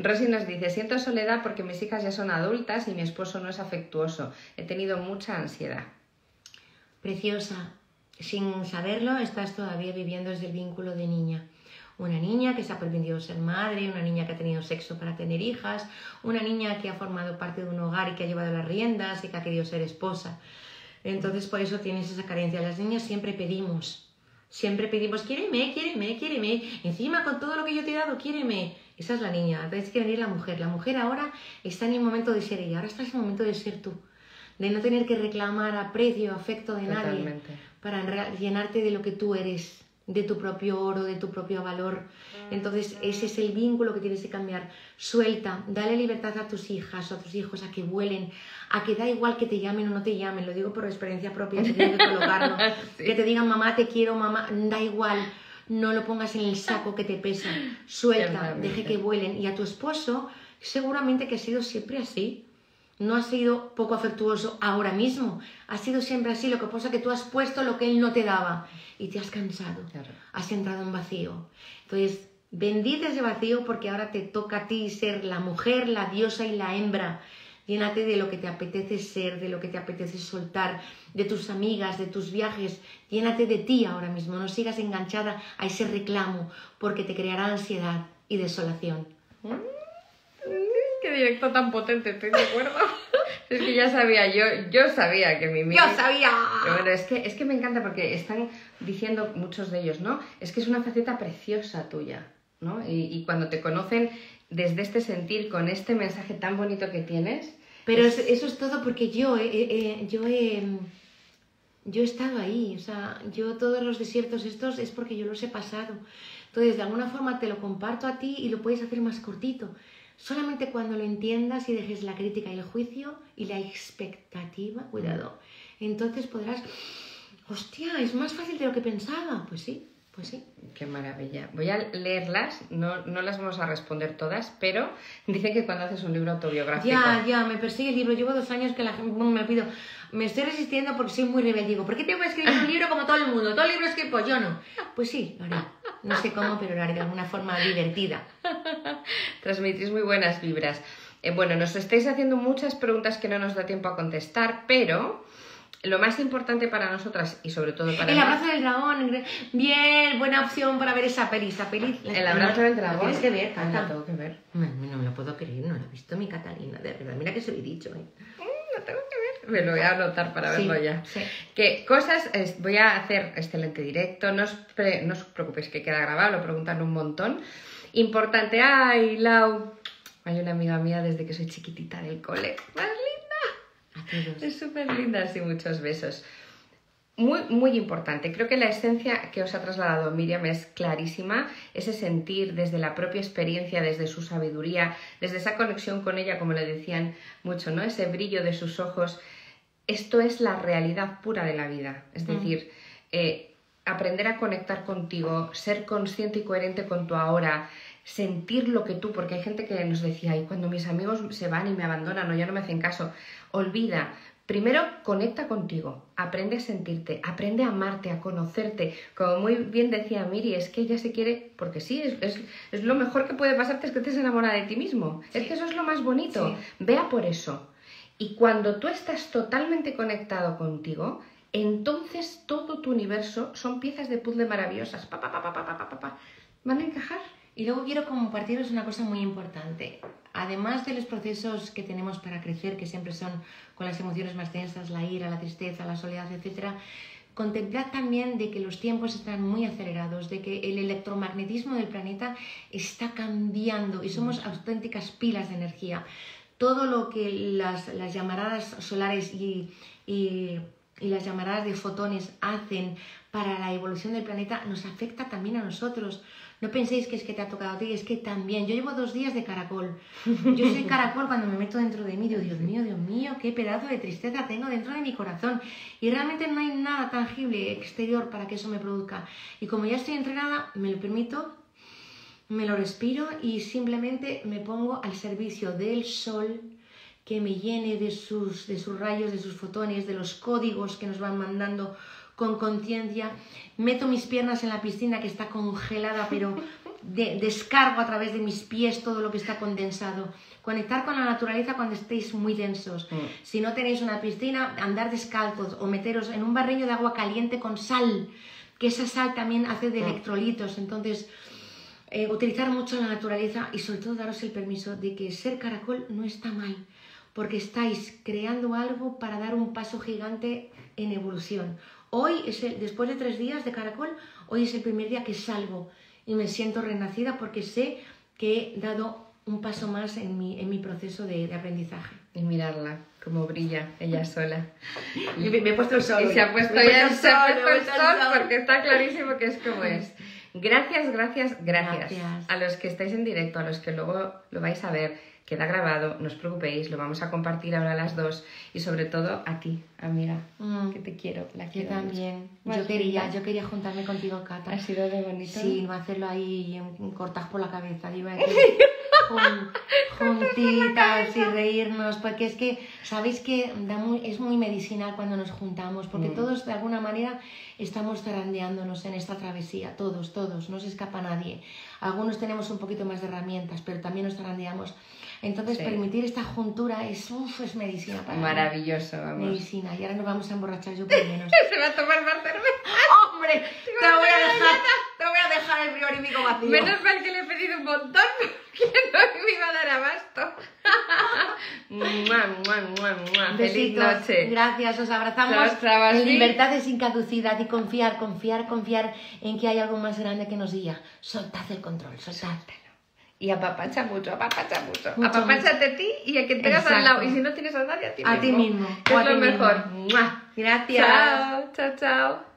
Rosy nos dice, siento soledad porque mis hijas ya son adultas y mi esposo no es afectuoso. He tenido mucha ansiedad. Preciosa, sin saberlo estás todavía viviendo desde el vínculo de niña. Una niña que se ha permitido ser madre, una niña que ha tenido sexo para tener hijas, una niña que ha formado parte de un hogar y que ha llevado las riendas y que ha querido ser esposa. Entonces por eso tienes esa carencia. Las niñas siempre pedimos, siempre pedimos, quiéreme, quiéreme, quiéreme, encima con todo lo que yo te he dado, quiéreme. Esa es la niña, entonces tiene que venir la mujer. La mujer ahora está en el momento de ser ella, ahora estás en el momento de ser tú. De no tener que reclamar aprecio, afecto de Totalmente. nadie, para llenarte de lo que tú eres, de tu propio oro, de tu propio valor. Entonces ese es el vínculo que tienes que cambiar. Suelta, dale libertad a tus hijas, a tus hijos, a que vuelen, a que da igual que te llamen o no te llamen, lo digo por experiencia propia, que tengo que colocarlo, sí. Que te digan mamá, te quiero, mamá, da igual. No lo pongas en el saco que te pesa. Suelta, deje que vuelen. Y a tu esposo, seguramente que ha sido siempre así. No ha sido poco afectuoso ahora mismo, ha sido siempre así, lo que pasa es que tú has puesto lo que él no te daba y te has cansado, claro. Has entrado en vacío. Entonces, bendita ese vacío porque ahora te toca a ti ser la mujer, la diosa y la hembra. Llénate de lo que te apetece ser, de lo que te apetece soltar, de tus amigas, de tus viajes. Llénate de ti ahora mismo, no sigas enganchada a ese reclamo porque te creará ansiedad y desolación. ¿Mm? Qué directo tan potente, estoy de acuerdo. Es que ya sabía, yo, yo sabía que mi Miri... ¡Yo sabía! Pero bueno, es que, es que me encanta porque están diciendo muchos de ellos, ¿no? Es que es una faceta preciosa tuya, ¿no? Y, y cuando te conocen desde este sentir, con este mensaje tan bonito que tienes... Pero es... eso es todo porque yo, eh, eh, yo, eh, yo he estado ahí, o sea, yo todos los desiertos estos es porque yo los he pasado. Entonces, de alguna forma te lo comparto a ti y lo puedes hacer más cortito. Solamente cuando lo entiendas y dejes la crítica y el juicio y la expectativa, cuidado, entonces podrás, hostia, es más fácil de lo que pensaba, pues sí, pues sí. Qué maravilla. Voy a leerlas, no, no las vamos a responder todas, pero dicen que cuando haces un libro autobiográfico... Ya, ya, me persigue el libro, llevo dos años que la gente me pido, me estoy resistiendo porque soy muy rebelde, digo, ¿por qué tengo que escribir un libro como todo el mundo? Todo el libro es que pues yo no. Pues sí, lo haré. No sé cómo, pero lo haré de alguna forma divertida. Transmitís muy buenas vibras. Eh, bueno, nos estáis haciendo muchas preguntas que no nos da tiempo a contestar, pero lo más importante para nosotras y sobre todo para... El abrazo del dragón, bien, buena opción para ver esa peli, esa peli. El abrazo del dragón. Tienes que ver, Cata. Tengo que ver. No me lo puedo creer, no lo he visto mi Catalina, de verdad. Mira que se lo he dicho, ¿eh? tengo que ver, me lo voy a anotar para sí, verlo ya. Sí. Que cosas, es, voy a hacer excelente directo, no os, pre, no os preocupéis que queda grabado, lo preguntan un montón. Importante, ay, Lau, hay una amiga mía desde que soy chiquitita del cole, más linda, a es súper linda, así muchos besos. Muy, muy importante. Creo que la esencia que os ha trasladado Miriam es clarísima. Ese sentir desde la propia experiencia, desde su sabiduría, desde esa conexión con ella, como le decían mucho, ¿no? Ese brillo de sus ojos. Esto es la realidad pura de la vida. Es decir, eh, aprender a conectar contigo, ser consciente y coherente con tu ahora, sentir lo que tú... Porque hay gente que nos decía, y cuando mis amigos se van y me abandonan o ya no me hacen caso, olvida... Primero, conecta contigo, aprende a sentirte, aprende a amarte, a conocerte. Como muy bien decía Miri, es que ella se quiere, porque sí, es, es, es lo mejor que puede pasarte, es que te enamora de ti mismo. Sí. Es que eso es lo más bonito. Sí. Vea por eso. Y cuando tú estás totalmente conectado contigo, entonces todo tu universo son piezas de puzzle maravillosas. Pa, pa, pa, pa, pa, pa, pa, pa. Van a encajar. Y luego quiero compartiros una cosa muy importante. Además de los procesos que tenemos para crecer, que siempre son con las emociones más tensas, la ira, la tristeza, la soledad, etcétera, contemplad también de que los tiempos están muy acelerados, de que el electromagnetismo del planeta está cambiando y somos auténticas pilas de energía. Todo lo que las, las llamaradas solares y, y, y las llamaradas de fotones hacen para la evolución del planeta nos afecta también a nosotros. No penséis que es que te ha tocado a ti, es que también. Yo llevo dos días de caracol. Yo soy caracol cuando me meto dentro de mí. Digo, Dios mío, Dios mío, qué pedazo de tristeza tengo dentro de mi corazón. Y realmente no hay nada tangible exterior para que eso me produzca. Y como ya estoy entrenada, me lo permito, me lo respiro y simplemente me pongo al servicio del sol que me llene de sus, de sus rayos, de sus fotones, de los códigos que nos van mandando con conciencia, meto mis piernas en la piscina que está congelada, pero de, descargo a través de mis pies todo lo que está condensado. Conectar con la naturaleza cuando estéis muy densos. Mm. Si no tenéis una piscina, andar descalzos o meteros en un barreño de agua caliente con sal, que esa sal también hace de mm. electrolitos. Entonces, eh, utilizar mucho la naturaleza y sobre todo daros el permiso de que ser caracol no está mal, porque estáis creando algo para dar un paso gigante en evolución. Hoy, es el, después de tres días de caracol, hoy es el primer día que salgo y me siento renacida porque sé que he dado un paso más en mi, en mi proceso de, de aprendizaje. Y mirarla, como brilla ella sola. Y me, me he puesto el sol. Y se ha puesto me ya me el, sol, sol, el sol porque está clarísimo que es como es. Gracias, gracias, gracias, gracias a los que estáis en directo, a los que luego lo vais a ver. Queda grabado, no os preocupéis, lo vamos a compartir ahora las dos y sobre todo a ti, amiga, mm. que te quiero. La quiero yo también. Yo quería, yo quería juntarme contigo, Cata. Ha sido de bonito. Sí, no hacerlo ahí en cortajo por la cabeza, digo, juntitas y reírnos, porque es que, ¿sabéis que da muy, es muy medicinal cuando nos juntamos? Porque mm. todos de alguna manera estamos zarandeándonos en esta travesía, todos, todos, no se escapa nadie. Algunos tenemos un poquito más de herramientas, pero también nos zarandeamos. Entonces, sí. permitir esta juntura es, uf, es medicina para maravilloso, mí. Vamos. Medicina. Y ahora nos vamos a emborrachar yo por menos. Se va a tomar más cerveza. ¡Hombre! Te, te, voy a dejar, te voy a dejar el frigorífico vacío. Menos mal que le he pedido un montón porque no me iba a dar abasto. Mua, mua, mua, mua. Feliz noche. Gracias, os abrazamos. En libertad es incaducidad y confiar, confiar, confiar en que hay algo más grande que nos guía. Soltad el control, soltadlo. Y apapacha mucho, apapacha mucho. mucho Apapáchate a ti y a quien tengas al lado. Y si no tienes a nadie, a ti mismo. A ti mismo. Es lo mejor. Mismo. Gracias. Chao, chao, chao.